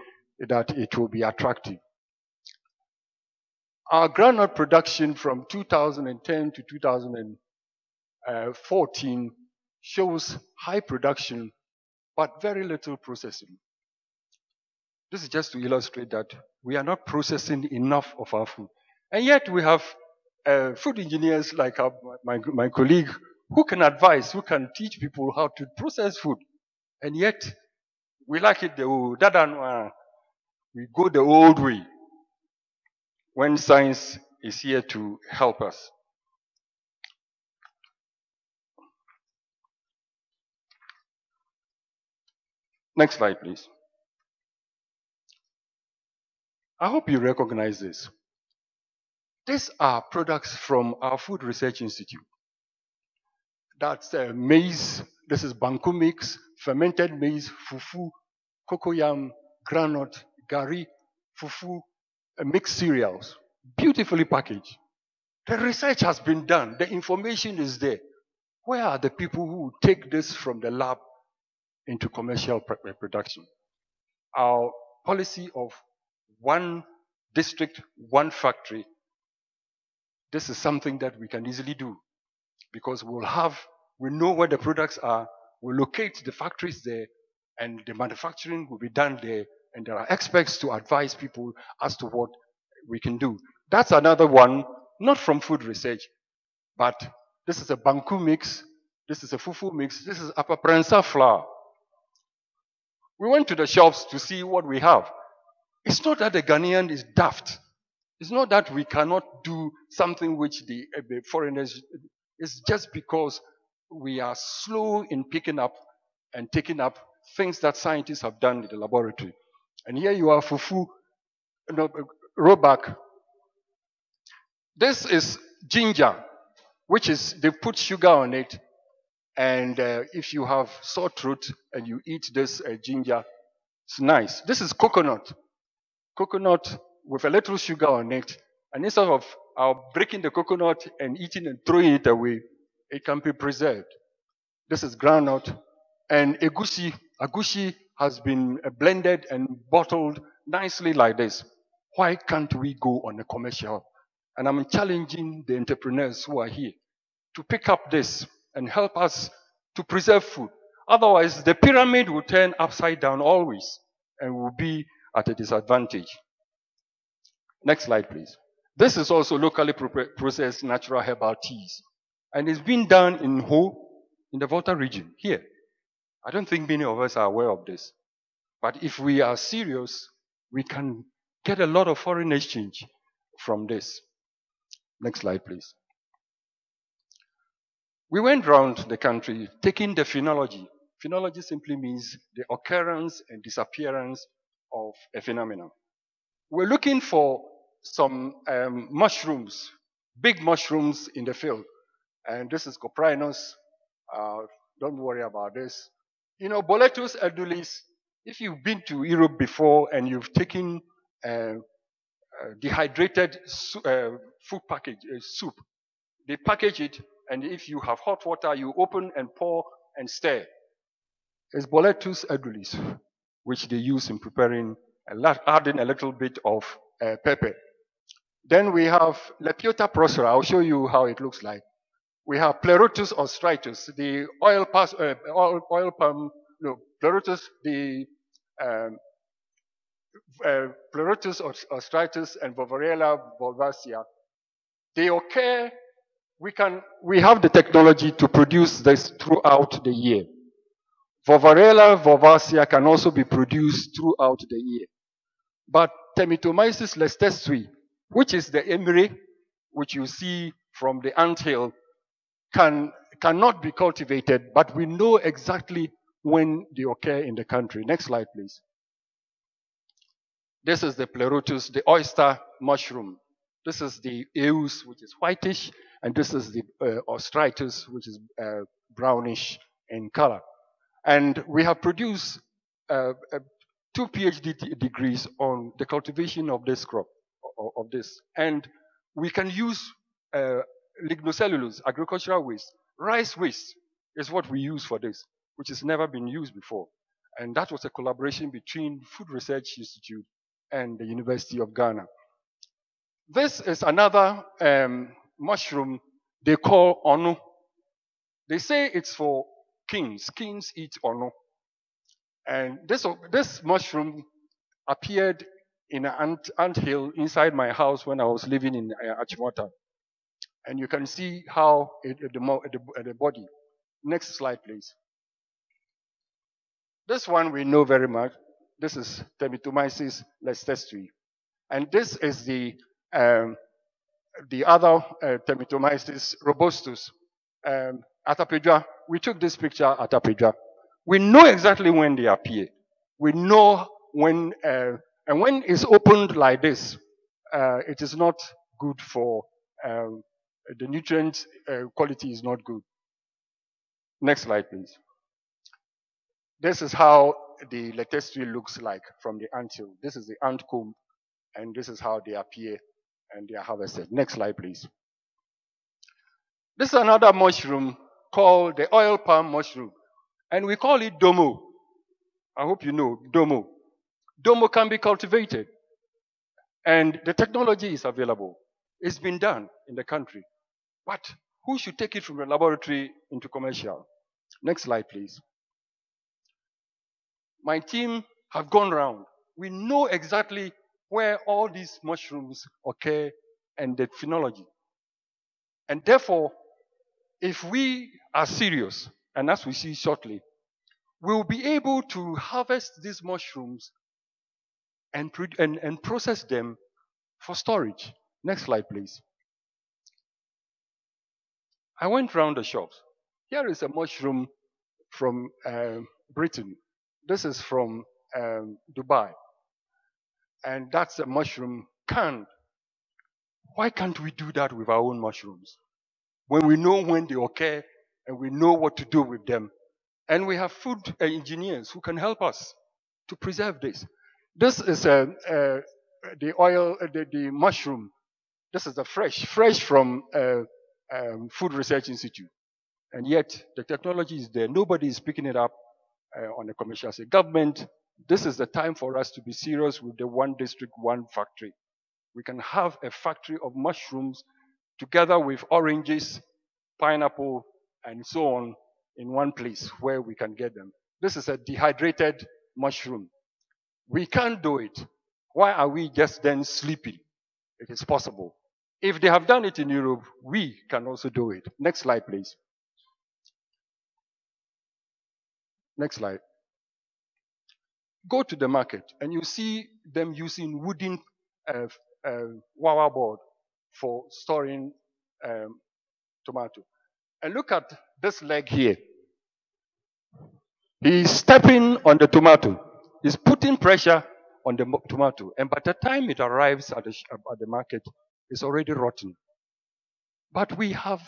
that it will be attractive. Our groundnut production from 2010 to 2014 shows high production, but very little processing. This is just to illustrate that we are not processing enough of our food. And yet we have food engineers like my colleague who can advise, who can teach people how to process food. And yet we like it the old, we go the old way when science is here to help us. Next slide, please. I hope you recognize this. These are products from our Food Research Institute. That's maize, this is banku mix, fermented maize, fufu, cocoyam, groundnut, gari, fufu, mixed cereals, beautifully packaged. The research has been done, the information is there. Where are the people who take this from the lab into commercial production? Our policy of one district, one factory, this is something that we can easily do because we know where the products are, we'll locate the factories there, and the manufacturing will be done there, and there are experts to advise people as to what we can do. That's another one, not from food research, but this is a banku mix, this is a fufu mix, this is apaprensa flour. We went to the shops to see what we have. It's not that the Ghanaian is daft. It's not that we cannot do something which the foreigners, it's just because we are slow in picking up and taking up things that scientists have done in the laboratory. And here you are, fufu, roback. This is ginger, which is, they put sugar on it. And if you have sore throat and you eat this ginger, it's nice. This is coconut. Coconut with a little sugar on it, and instead of breaking the coconut and eating and throwing it away, it can be preserved. This is groundnut, and egusi. Egusi has been blended and bottled nicely like this. Why can't we go on a commercial? And I'm challenging the entrepreneurs who are here to pick up this and help us to preserve food. Otherwise, the pyramid will turn upside down always and will be at a disadvantage. Next slide, please. This is also locally processed natural herbal teas. And it's been done in Ho, in the Volta region, here. I don't think many of us are aware of this. But if we are serious, we can get a lot of foreign exchange from this. Next slide, please. We went around the country taking the phenology. Phenology simply means the occurrence and disappearance of a phenomenon. We're looking for some mushrooms, big mushrooms in the field. And this is coprinus. Don't worry about this. You know, Boletus edulis, if you've been to Europe before and you've taken dehydrated food package, soup, they package it, and if you have hot water, you open and pour and stir. It's Boletus edulis, which they use in preparing, adding a little bit of pepper. Then we have Lepiota procera. I'll show you how it looks like. We have Pleurotus ostreatus, the Pleurotus ostreatus and Voverella bulbasia. They occur. We have the technology to produce this throughout the year. Voverella bulbasia can also be produced throughout the year. But Termitomyces lestestui, which is the emery, which you see from the anthill, cannot be cultivated, but we know exactly when they occur in the country. Next slide, please. This is the Pleurotus, the oyster mushroom. This is the eus, which is whitish, and this is the ostreatus, which is brownish in color. And we have produced two PhD degrees on the cultivation of this crop, of this. And we can use lignocellulose, agricultural waste. Rice waste is what we use for this. which has never been used before. And that was a collaboration between Food Research Institute and the University of Ghana. This is another mushroom they call ono. They say it's for kings. Kings eat ono. And this mushroom appeared in an anthill inside my house when I was living in Achimota. And you can see how the body. Next slide, please. This one we know very much. This is Termitomyces leicesteri. And this is the other Termitomyces robustus. Atapedra, we took this picture at Atapedra. We know exactly when they appear. We know when, and when it's opened like this, it is not good for, the nutrient quality is not good. Next slide, please. This is how the leicesteri looks like from the anthill. This is the ant comb, and this is how they appear and they are harvested. Next slide, please. This is another mushroom called the oil palm mushroom, and we call it domo. I hope you know domo. Domo can be cultivated, and the technology is available. It's been done in the country, but who should take it from the laboratory into commercial? Next slide, please. My team have gone round. We know exactly where all these mushrooms occur and the phenology. And therefore, if we are serious, and as we see shortly, we'll be able to harvest these mushrooms and process them for storage. Next slide, please. I went round the shops. Here is a mushroom from Britain. This is from Dubai. And that's a mushroom canned. Why can't we do that with our own mushrooms? When we know when they occur and we know what to do with them. And we have food engineers who can help us to preserve this. This is the mushroom. This is the fresh from Food Research Institute. And yet the technology is there. Nobody is picking it up on a commercial scale. Government, this is the time for us to be serious with the one district, one factory. We can have a factory of mushrooms together with oranges, pineapple, and so on in one place where we can get them. This is a dehydrated mushroom. We can do it. Why are we just then sleeping? It is possible. If they have done it in Europe, we can also do it. Next slide, please. Next slide. Go to the market and you see them using wooden wawa board for storing tomato. And look at this leg here. He's stepping on the tomato. He's putting pressure on the tomato. And by the time it arrives at the market, it's already rotten. But we have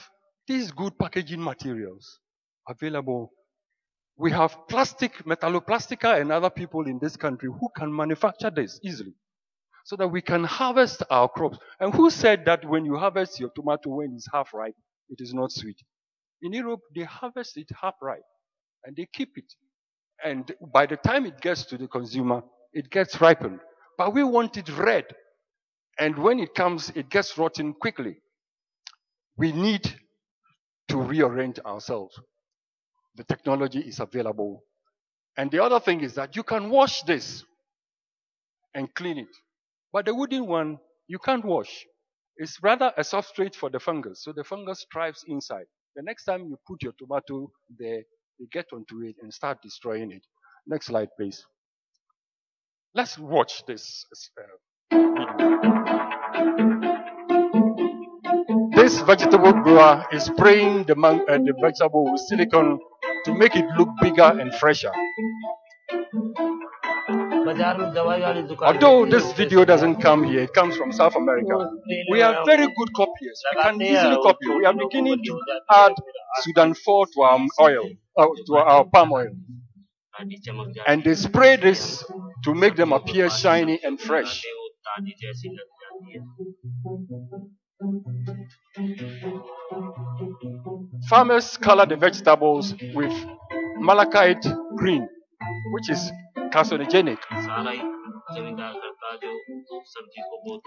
these good packaging materials available. We have Metalloplastica and other people in this country who can manufacture this easily, so that we can harvest our crops. And who said that when you harvest your tomato when it's half ripe, it is not sweet? In Europe, they harvest it half ripe, and they keep it. And by the time it gets to the consumer, it gets ripened. But we want it red. And when it comes, it gets rotten quickly. We need to rearrange ourselves. The technology is available. And the other thing is that you can wash this and clean it. But the wooden one, you can't wash. It's rather a substrate for the fungus. So the fungus thrives inside. The next time you put your tomato there, you get onto it and start destroying it. Next slide, please. Let's watch this video. This vegetable grower is spraying the vegetable with silicone to make it look bigger and fresher. Although this video doesn't come here, it comes from South America. We are very good copiers. We can easily copy. We are beginning to add Sudan 4 to our oil, to our palm oil. And they spray this to make them appear shiny and fresh. Farmers color the vegetables with malachite green, which is carcinogenic.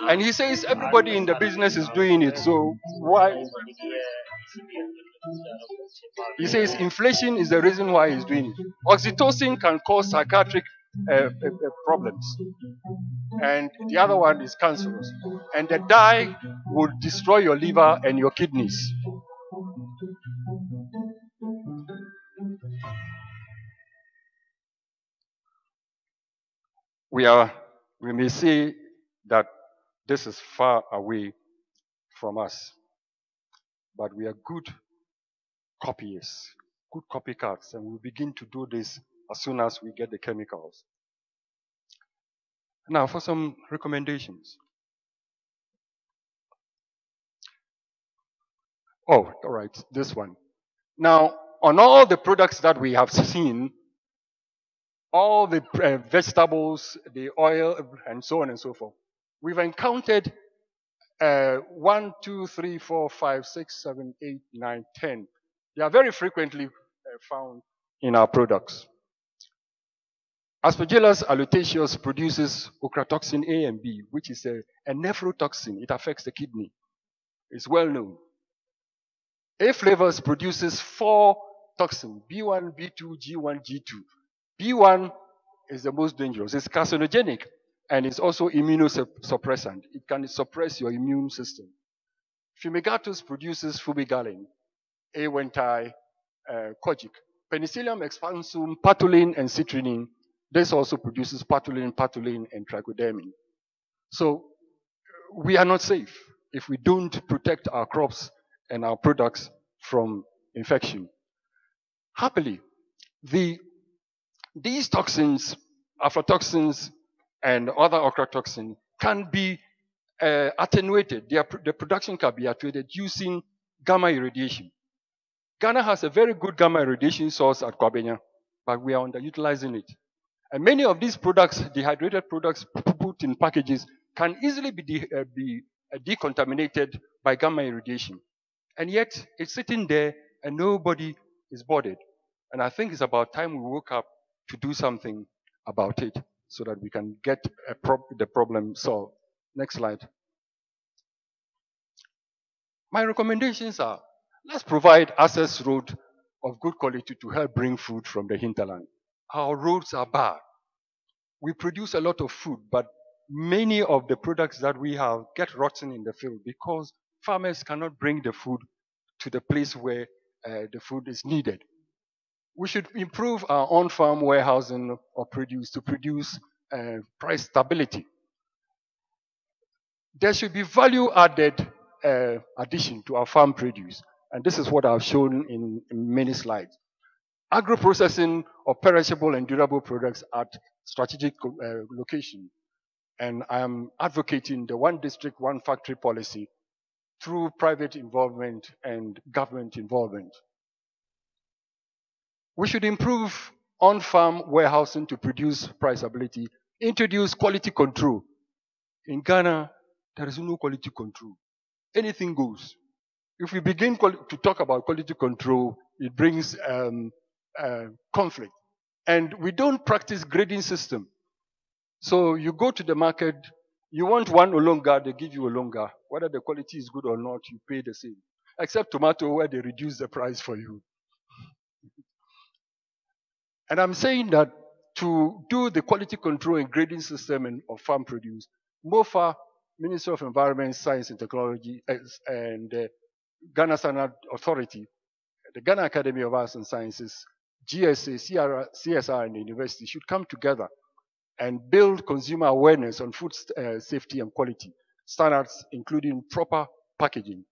And he says everybody in the business is doing it, so why? He says inflation is the reason why he's doing it. Oxytocin can cause psychiatric problems. And the other one is cancerous. And the dye will destroy your liver and your kidneys. We may say that this is far away from us, but we are good copiers, good copycats, and we begin to do this as soon as we get the chemicals. Now for some recommendations. Oh, all right, this one. Now, on all the products that we have seen, all the vegetables, the oil, and so on and so forth. We've encountered 1, 2, 3, 4, 5, 6, 7, 8, 9, 10. They are very frequently found in our products. Aspergillus aluteus produces ochratoxin A and B, which is a nephrotoxin. It affects the kidney. It's well known. A-flavors produces 4 toxins, B1, B2, G1, G2. B1 is the most dangerous. It's carcinogenic, and it's also immunosuppressant. It can suppress your immune system. Fumigatus produces fumigalin, awentai, kojic. Penicillium expansum, patulin, and citrulline. This also produces patulin, and trichodermin. So we are not safe if we don't protect our crops and our products from infection. Happily, these toxins, aflatoxins, and other ochratoxins can be attenuated. The production can be attenuated using gamma irradiation. Ghana has a very good gamma irradiation source at Kwabena, but we are underutilizing it. And many of these products, dehydrated products put in packages, can easily be decontaminated by gamma irradiation. And yet, it's sitting there and nobody is bothered. And I think it's about time we woke up to do something about it so that we can get the problem solved. Next slide. My recommendations are, let's provide access road of good quality to help bring food from the hinterland. Our roads are bad. We produce a lot of food, but many of the products that we have get rotten in the field because farmers cannot bring the food to the place where the food is needed. We should improve our on-farm warehousing of produce to produce price stability. There should be value-added addition to our farm produce, and this is what I've shown in many slides. Agro-processing of perishable and durable products at strategic location, and I'm advocating the one district, one factory policy through private involvement and government involvement. We should improve on-farm warehousing to produce priceability, introduce quality control. In Ghana, there is no quality control. Anything goes. If we begin to talk about quality control, it brings conflict. And we don't practice grading system. So you go to the market, you want one olonga, they give you olonga. Whether the quality is good or not, you pay the same. Except tomato, where they reduce the price for you. And I'm saying that to do the quality control and grading system of farm produce, MOFA, Ministry of Environment, Science and Technology, and Ghana Standard Authority, the Ghana Academy of Arts and Sciences, GSA, CSR, and the university should come together and build consumer awareness on food safety and quality standards, including proper packaging.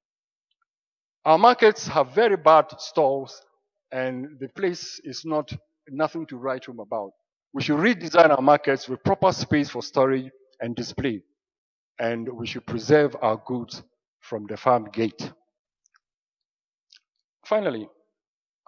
Our markets have very bad stalls, and the place is nothing to write home about. We should redesign our markets with proper space for storage and display. And we should preserve our goods from the farm gate. Finally,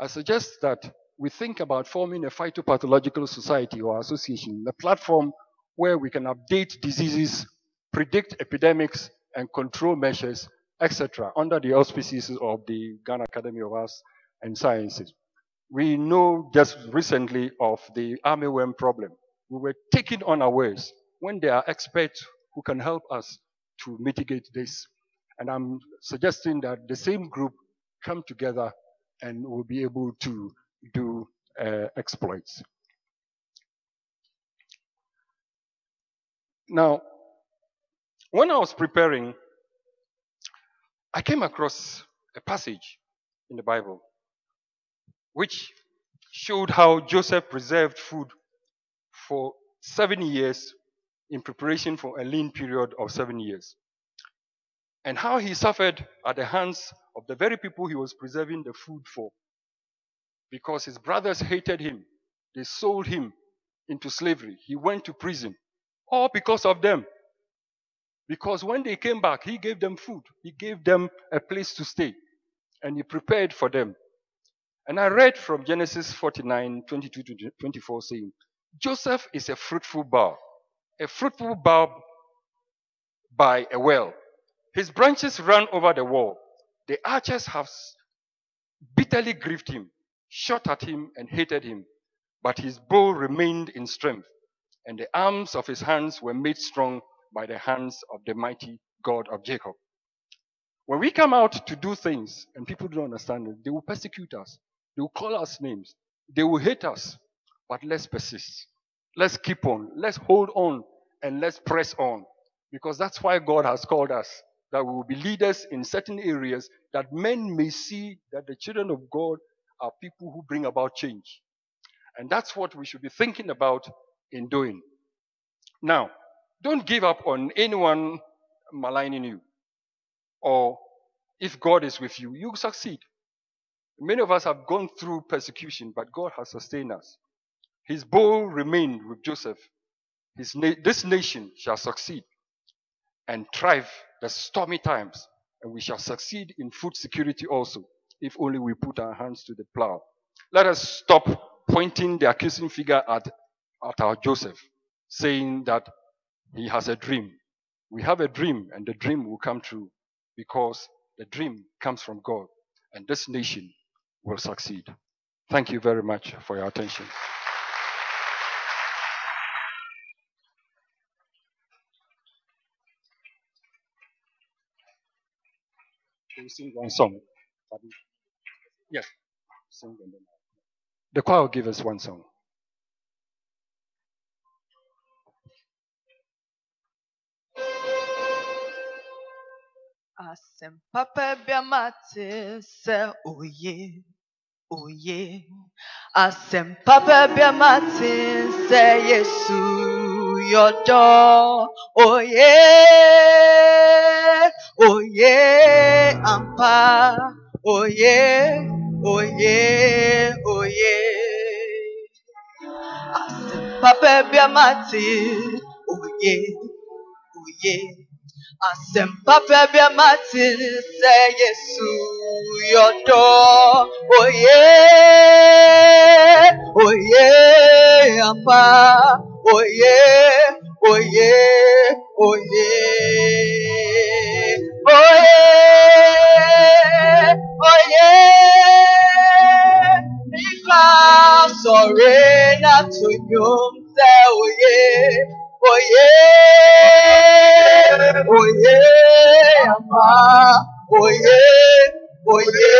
I suggest that we think about forming a phytopathological society or association, a platform where we can update diseases, predict epidemics, and control measures, etc., under the auspices of the Ghana Academy of Arts and Sciences. We know just recently of the armyworm problem. We were taken unawares when there are experts who can help us to mitigate this. And I'm suggesting that the same group come together and will be able to do exploits. Now, when I was preparing, I came across a passage in the Bible which showed how Joseph preserved food for 7 years in preparation for a lean period of 7 years, and how he suffered at the hands of the very people he was preserving the food for, because his brothers hated him. They sold him into slavery. He went to prison, all because of them. Because when they came back, he gave them food. He gave them a place to stay, and he prepared for them. And I read from Genesis 49:22-24 saying, Joseph is a fruitful bough by a well. His branches ran over the wall. The archers have bitterly grieved him, shot at him and hated him. But his bow remained in strength, and the arms of his hands were made strong by the hands of the mighty God of Jacob. When we come out to do things and people don't understand it, they will persecute us. They will call us names. They will hate us. But let's persist. Let's keep on. Let's hold on and let's press on. Because that's why God has called us, that we will be leaders in certain areas, that men may see that the children of God are people who bring about change. And that's what we should be thinking about in doing. Now, don't give up on anyone maligning you. Or if God is with you, you succeed. Many of us have gone through persecution, but God has sustained us. His bow remained with Joseph. This nation shall succeed and thrive the stormy times, and we shall succeed in food security also, if only we put our hands to the plow. Let us stop pointing the accusing finger at our Joseph, saying that he has a dream. We have a dream, and the dream will come true, because the dream comes from God, and this nation will succeed. Thank you very much for your attention. We sing one song. Yes. The choir will give us one song. Asem papa biamate se oye oye. Asem papa biamate se Yesu yodo oye oye ampa oye oye oye. Asem papa biamate oye oye. Asem papa bia mati se Yesu yodo oye oye apa oye oye oye oye oye nika sore na tunyum se oye oye. Oye, ama, oye, oye,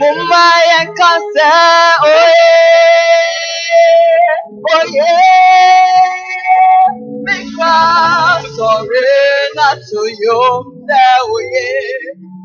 mumma yankasa, oye, oye, because sorry not to you,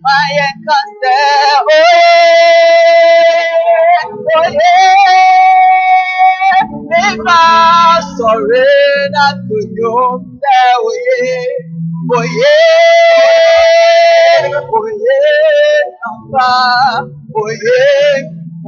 my kante, oye, oye, never surrender to you. Oye, oye, oye, oye,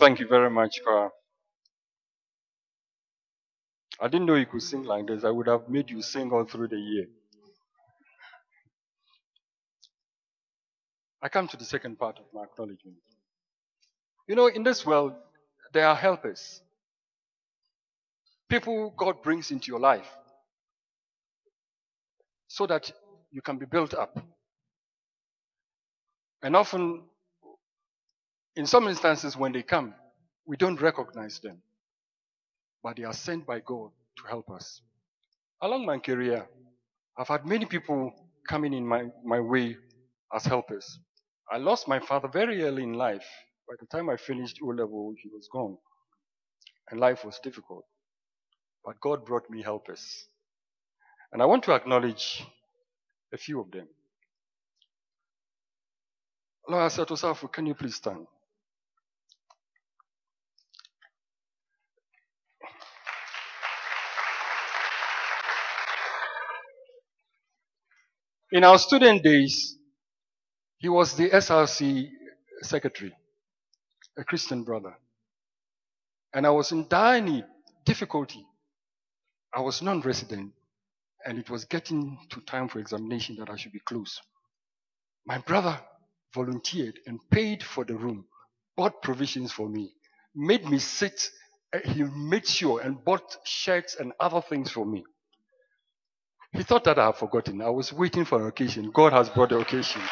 Thank you very much, Kara. I didn't know you could sing like this. I would have made you sing all through the year. I come to the second part of my acknowledgement. You know, in this world, there are helpers. People God brings into your life so that you can be built up. And often, in some instances, when they come, we don't recognize them, but they are sent by God to help us. Along my career, I've had many people coming in my way as helpers. I lost my father very early in life. By the time I finished O-level, he was gone, and life was difficult. But God brought me helpers, and I want to acknowledge a few of them. Lawyer Sato Safu, can you please stand? In our student days, he was the SRC secretary, a Christian brother. And I was in dire need, difficulty. I was non-resident, and it was getting to time for examination that I should be close. My brother volunteered and paid for the room, bought provisions for me, made me sit. He made sure and bought shirts and other things for me. He thought that I had forgotten. I was waiting for an occasion. God has brought the occasion.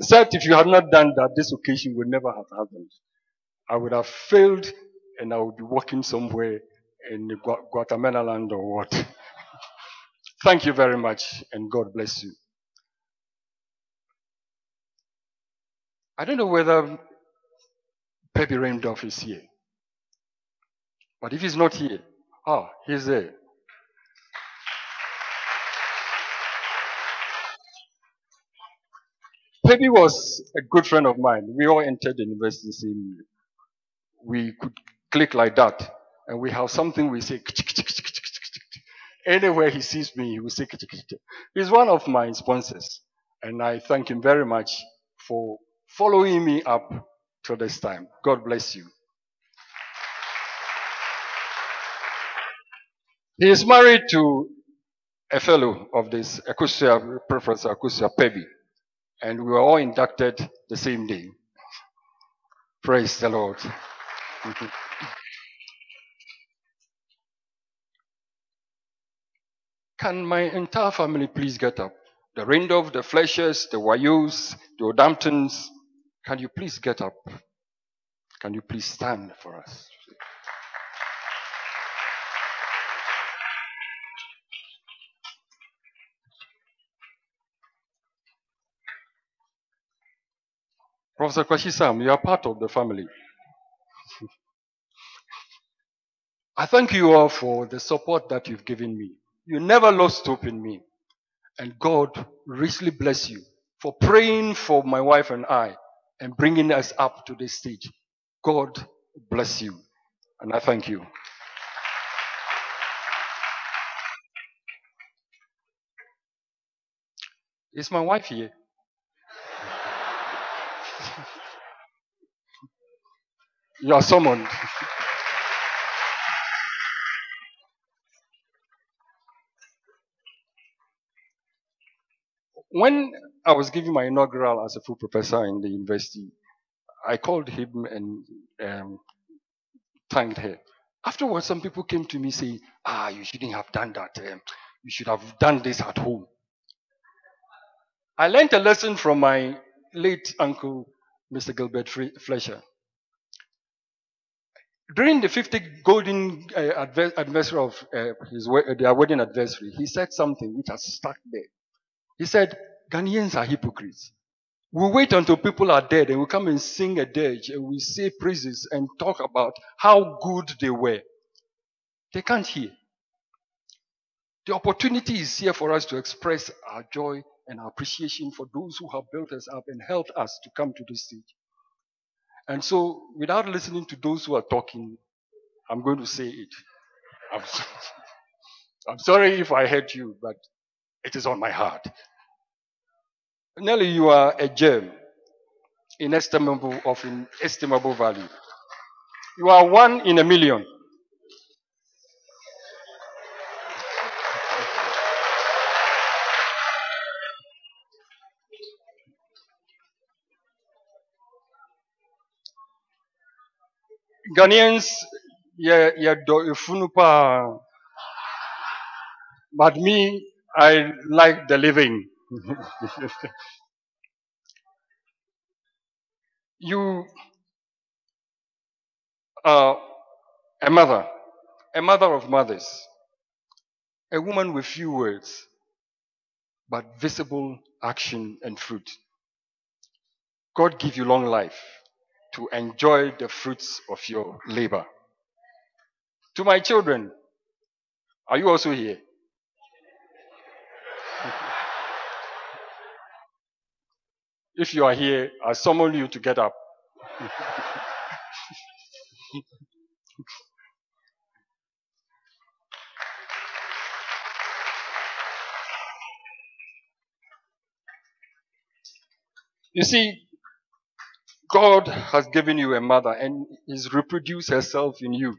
Except if you had not done that, this occasion would never have happened. I would have failed, and I would be walking somewhere in Guatemala land or what. Thank you very much, and God bless you. I don't know whether Pebby Randolph is here. But if he's not here, he's there. Pebby was a good friend of mine. We all entered the university same year. We could click like that, and we have something we say. Anywhere he sees me, he will say. He's one of my sponsors, and I thank him very much for following me up till this time. God bless you. He is married to a fellow of this, Akosua, Professor Akosua Pebby, and we were all inducted the same day. Praise the Lord. Can my entire family please get up? The Randolph, the Fleshers, the Wayos, the Odamptons, can you please get up? Can you please stand for us? Professor Kwashisam, you are part of the family. I thank you all for the support that you've given me. You never lost hope in me. And God richly bless you for praying for my wife and I and bringing us up to this stage. God bless you, and I thank you. Is my wife here? You are summoned. When I was giving my inaugural as a full professor in the university, I called him and thanked her. Afterwards, some people came to me saying, ah, you shouldn't have done that. You should have done this at home. I learned a lesson from my late uncle, Mr. Gilbert Fletcher. During the 50th golden anniversary of their wedding anniversary, he said something which has stuck there. He said, Ghanaians are hypocrites. We wait until people are dead and we come and sing a dirge and we say praises and talk about how good they were. They can't hear. The opportunity is here for us to express our joy and our appreciation for those who have built us up and helped us to come to this stage. And so, without listening to those who are talking, I'm going to say it. I'm sorry if I hurt you, but it is on my heart. Nelly, you are a gem, inestimable value. You are one in a million. Ghanaians, yeah, funupa. But me, I like the living. You are a mother of mothers, a woman with few words, but visible action and fruit. God give you long life to enjoy the fruits of your labor. To my children, are you also here? If you are here, I summon you to get up. You see, God has given you a mother and has reproduced herself in you.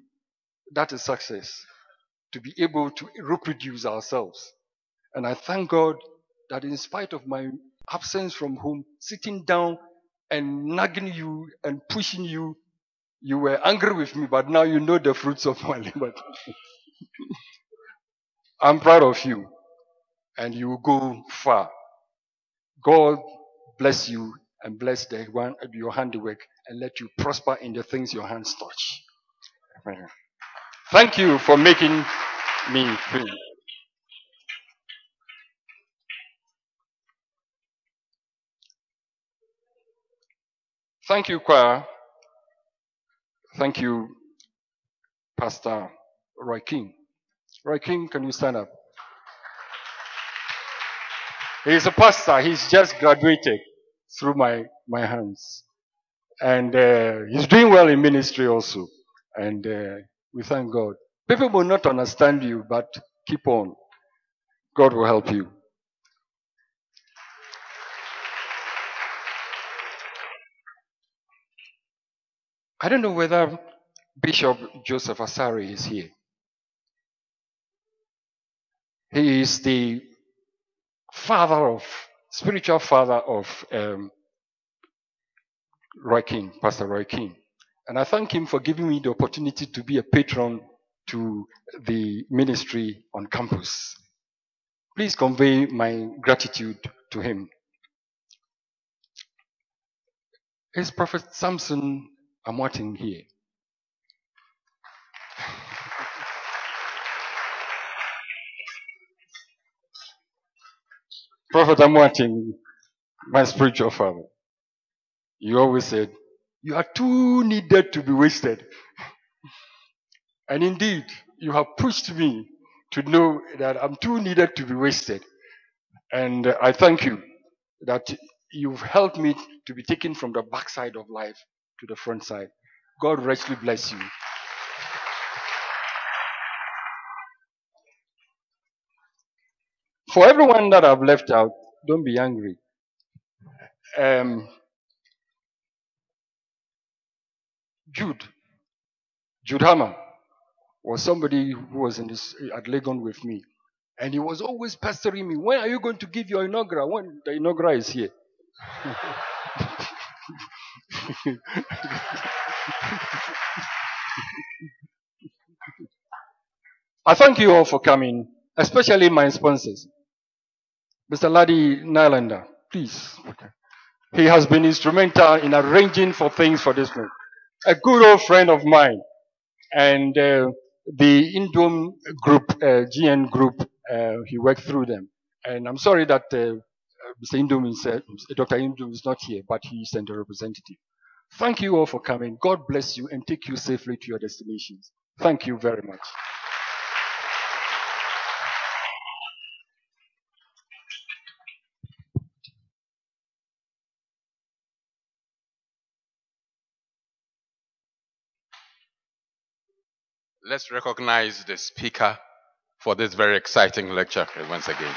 That is success, to be able to reproduce ourselves. And I thank God that in spite of my absence from home, sitting down and nagging you and pushing you, you were angry with me, but now you know the fruits of my labor. I'm proud of you, and you will go far. God bless you and bless your handiwork and let you prosper in the things your hands touch. Thank you for making me free. Thank you, choir. Thank you, Pastor Roy King. Roy King, can you stand up? He's a pastor. He's just graduated through my hands. And he's doing well in ministry also. And we thank God. People will not understand you, but keep on. God will help you. I don't know whether Bishop Joseph Asare is here. He is the spiritual father of Roy King, Pastor Roy King. And I thank him for giving me the opportunity to be a patron to the ministry on campus. Please convey my gratitude to him. His Prophet Samson, I'm watching here. Prophet, I'm watching, my spiritual father. You always said, you are too needed to be wasted. And indeed, you have pushed me to know that I'm too needed to be wasted. And I thank you that you've helped me to be taken from the backside of life to the front side. God richly bless you. For everyone that I've left out, don't be angry. Jude Hammer was somebody who was in this, at Legon with me. And he was always pestering me. When are you going to give your inaugural? When the inaugural is here. I thank you all for coming, especially my sponsors. Mr. Ladi Nylander, please. Okay. He has been instrumental in arranging for things for this group. A good old friend of mine, and the Indome Group, GN Group, he worked through them. And I'm sorry that Mr. Indome is, Dr. Indome is not here, but he sent a representative. Thank you all for coming. God bless you and take you safely to your destinations. Thank you very much. Let's recognize the speaker for this very exciting lecture once again.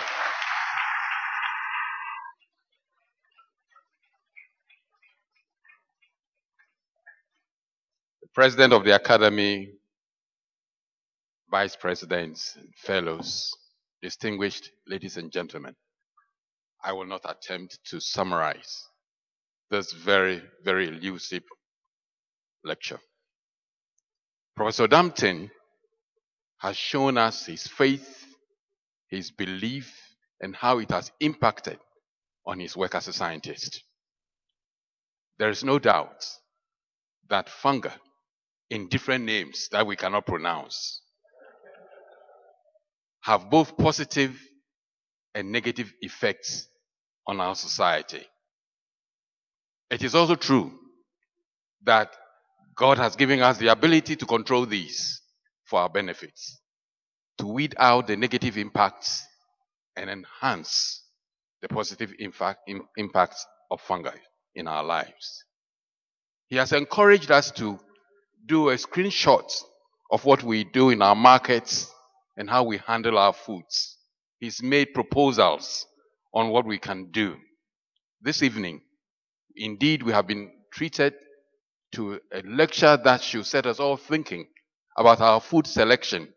The President of the Academy, Vice Presidents, Fellows, distinguished ladies and gentlemen, I will not attempt to summarize this very, very elusive lecture. Professor Odamtten has shown us his faith, his belief, and how it has impacted on his work as a scientist. There is no doubt that fungi, in different names that we cannot pronounce, have both positive and negative effects on our society. It is also true that God has given us the ability to control these for our benefits, to weed out the negative impacts and enhance the positive impacts of fungi in our lives. He has encouraged us to do a screenshot of what we do in our markets and how we handle our foods. He's made proposals on what we can do. This evening, indeed, we have been treated to a lecture that should set us all thinking about our food selection,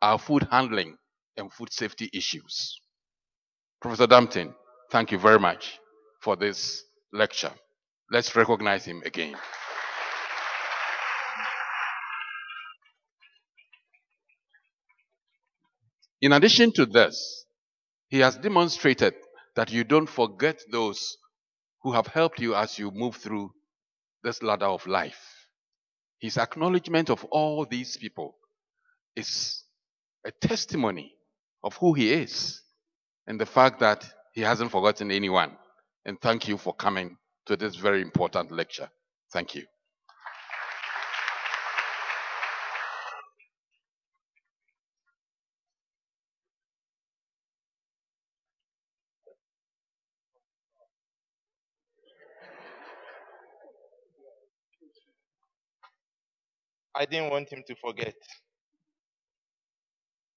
our food handling, and food safety issues. Professor Odamtten, thank you very much for this lecture. Let's recognize him again. In addition to this, he has demonstrated that you don't forget those who have helped you as you move through this ladder of life. His acknowledgement of all these people is a testimony of who he is and the fact that he hasn't forgotten anyone. And thank you for coming to this very important lecture. Thank you. I didn't want him to forget.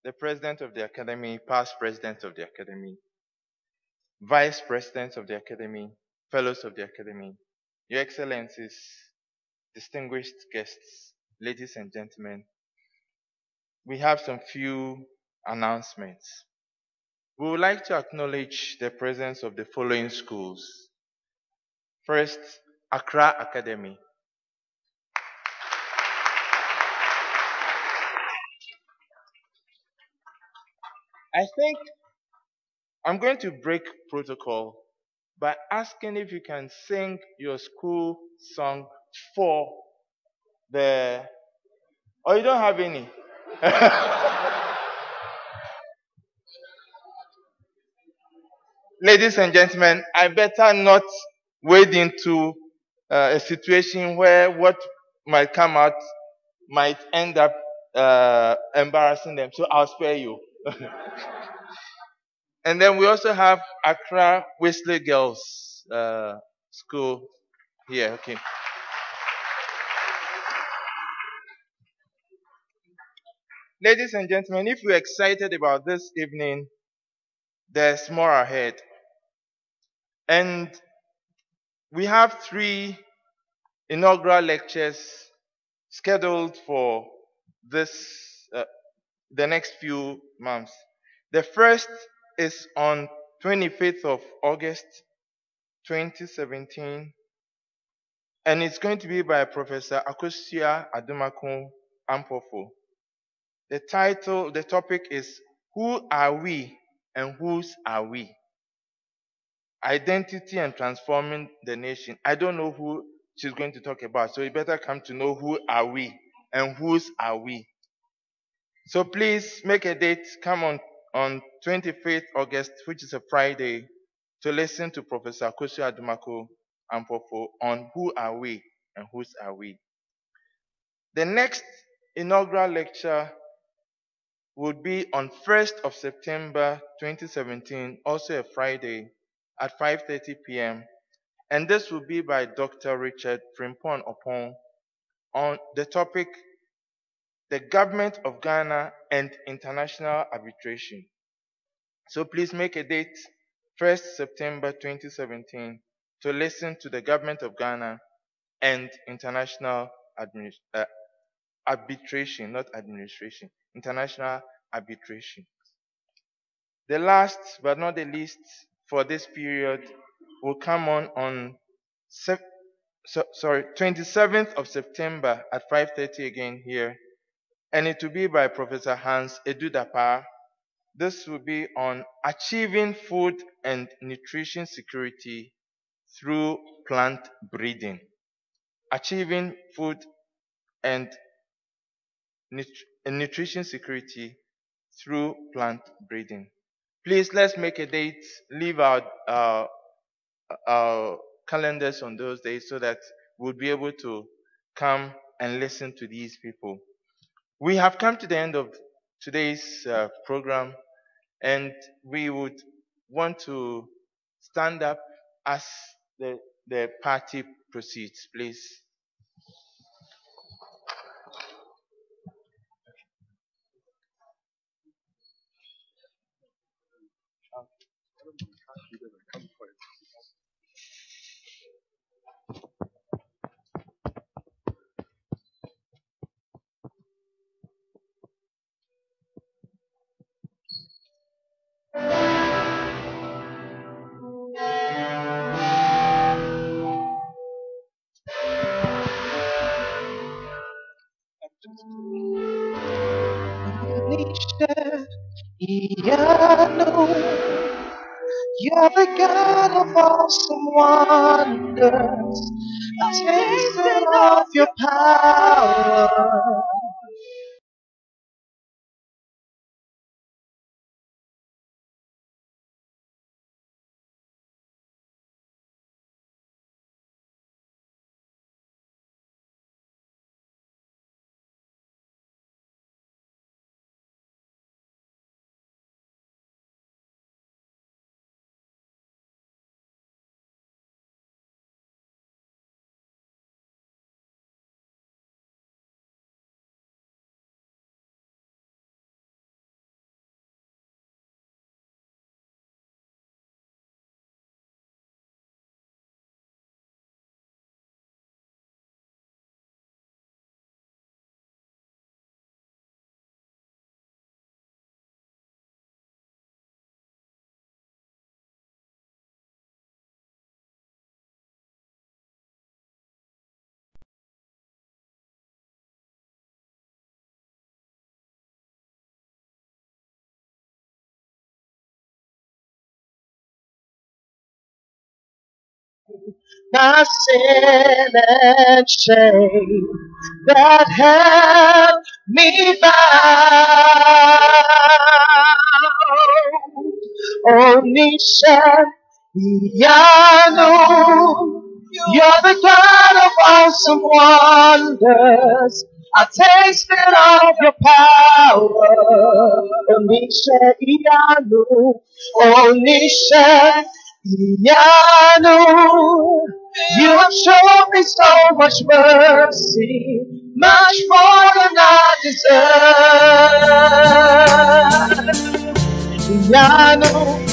The President of the Academy, past President of the Academy, Vice Presidents of the Academy, Fellows of the Academy, Your Excellencies, distinguished guests, ladies and gentlemen, we have some few announcements. We would like to acknowledge the presence of the following schools. First, Accra Academy. I think I'm going to break protocol by asking if you can sing your school song for the... Oh, you don't have any? Ladies and gentlemen, I better not wade into a situation where what might come out might end up embarrassing them, so I'll spare you. And then we also have Accra Wesley Girls. school here. Okay. Ladies and gentlemen, if you're excited about this evening, there's more ahead. And we have 3 inaugural lectures scheduled for this the next few months. The first is on 25th of August 2017, and it's going to be by Professor Akosua Adomako Ampofo. The title, the topic is Who Are We and Whose Are We? Identity and Transforming the Nation. I don't know who she's going to talk about, so you better come to know who are we and whose are we. So please make a date, come on 25th August, which is a Friday, to listen to Professor Akosua Adomako Ampofo on Who Are We and Whose Are We. The next inaugural lecture would be on 1st of September 2017, also a Friday, at 5:30 p.m. and this will be by Dr. Richard Frimpong-Opong on the topic The Government of Ghana and International Arbitration. So please make a date, 1st September 2017, to listen to The Government of Ghana and International Arbitration, not administration, International Arbitration. The last but not the least for this period will come on 27th of September at 5:30 again here, and it will be by Professor Hans Edudapa. This will be on achieving food and nutrition security through plant breeding. Achieving food and nutrition security through plant breeding. Please, let's make a date, leave our calendars on those days so that we'll be able to come and listen to these people. We have come to the end of today's program, and we would want to stand up as the party proceeds, please. Nature, yeah, no, you're the God of awesome wonders. A taste of your power. My sin and shame that held me bound. Onisha, Yano, you're the God of awesome wonders. I tasted of your power. Onisha, Yano, Onisha. I know you have shown me so much mercy, much more than I deserve. I know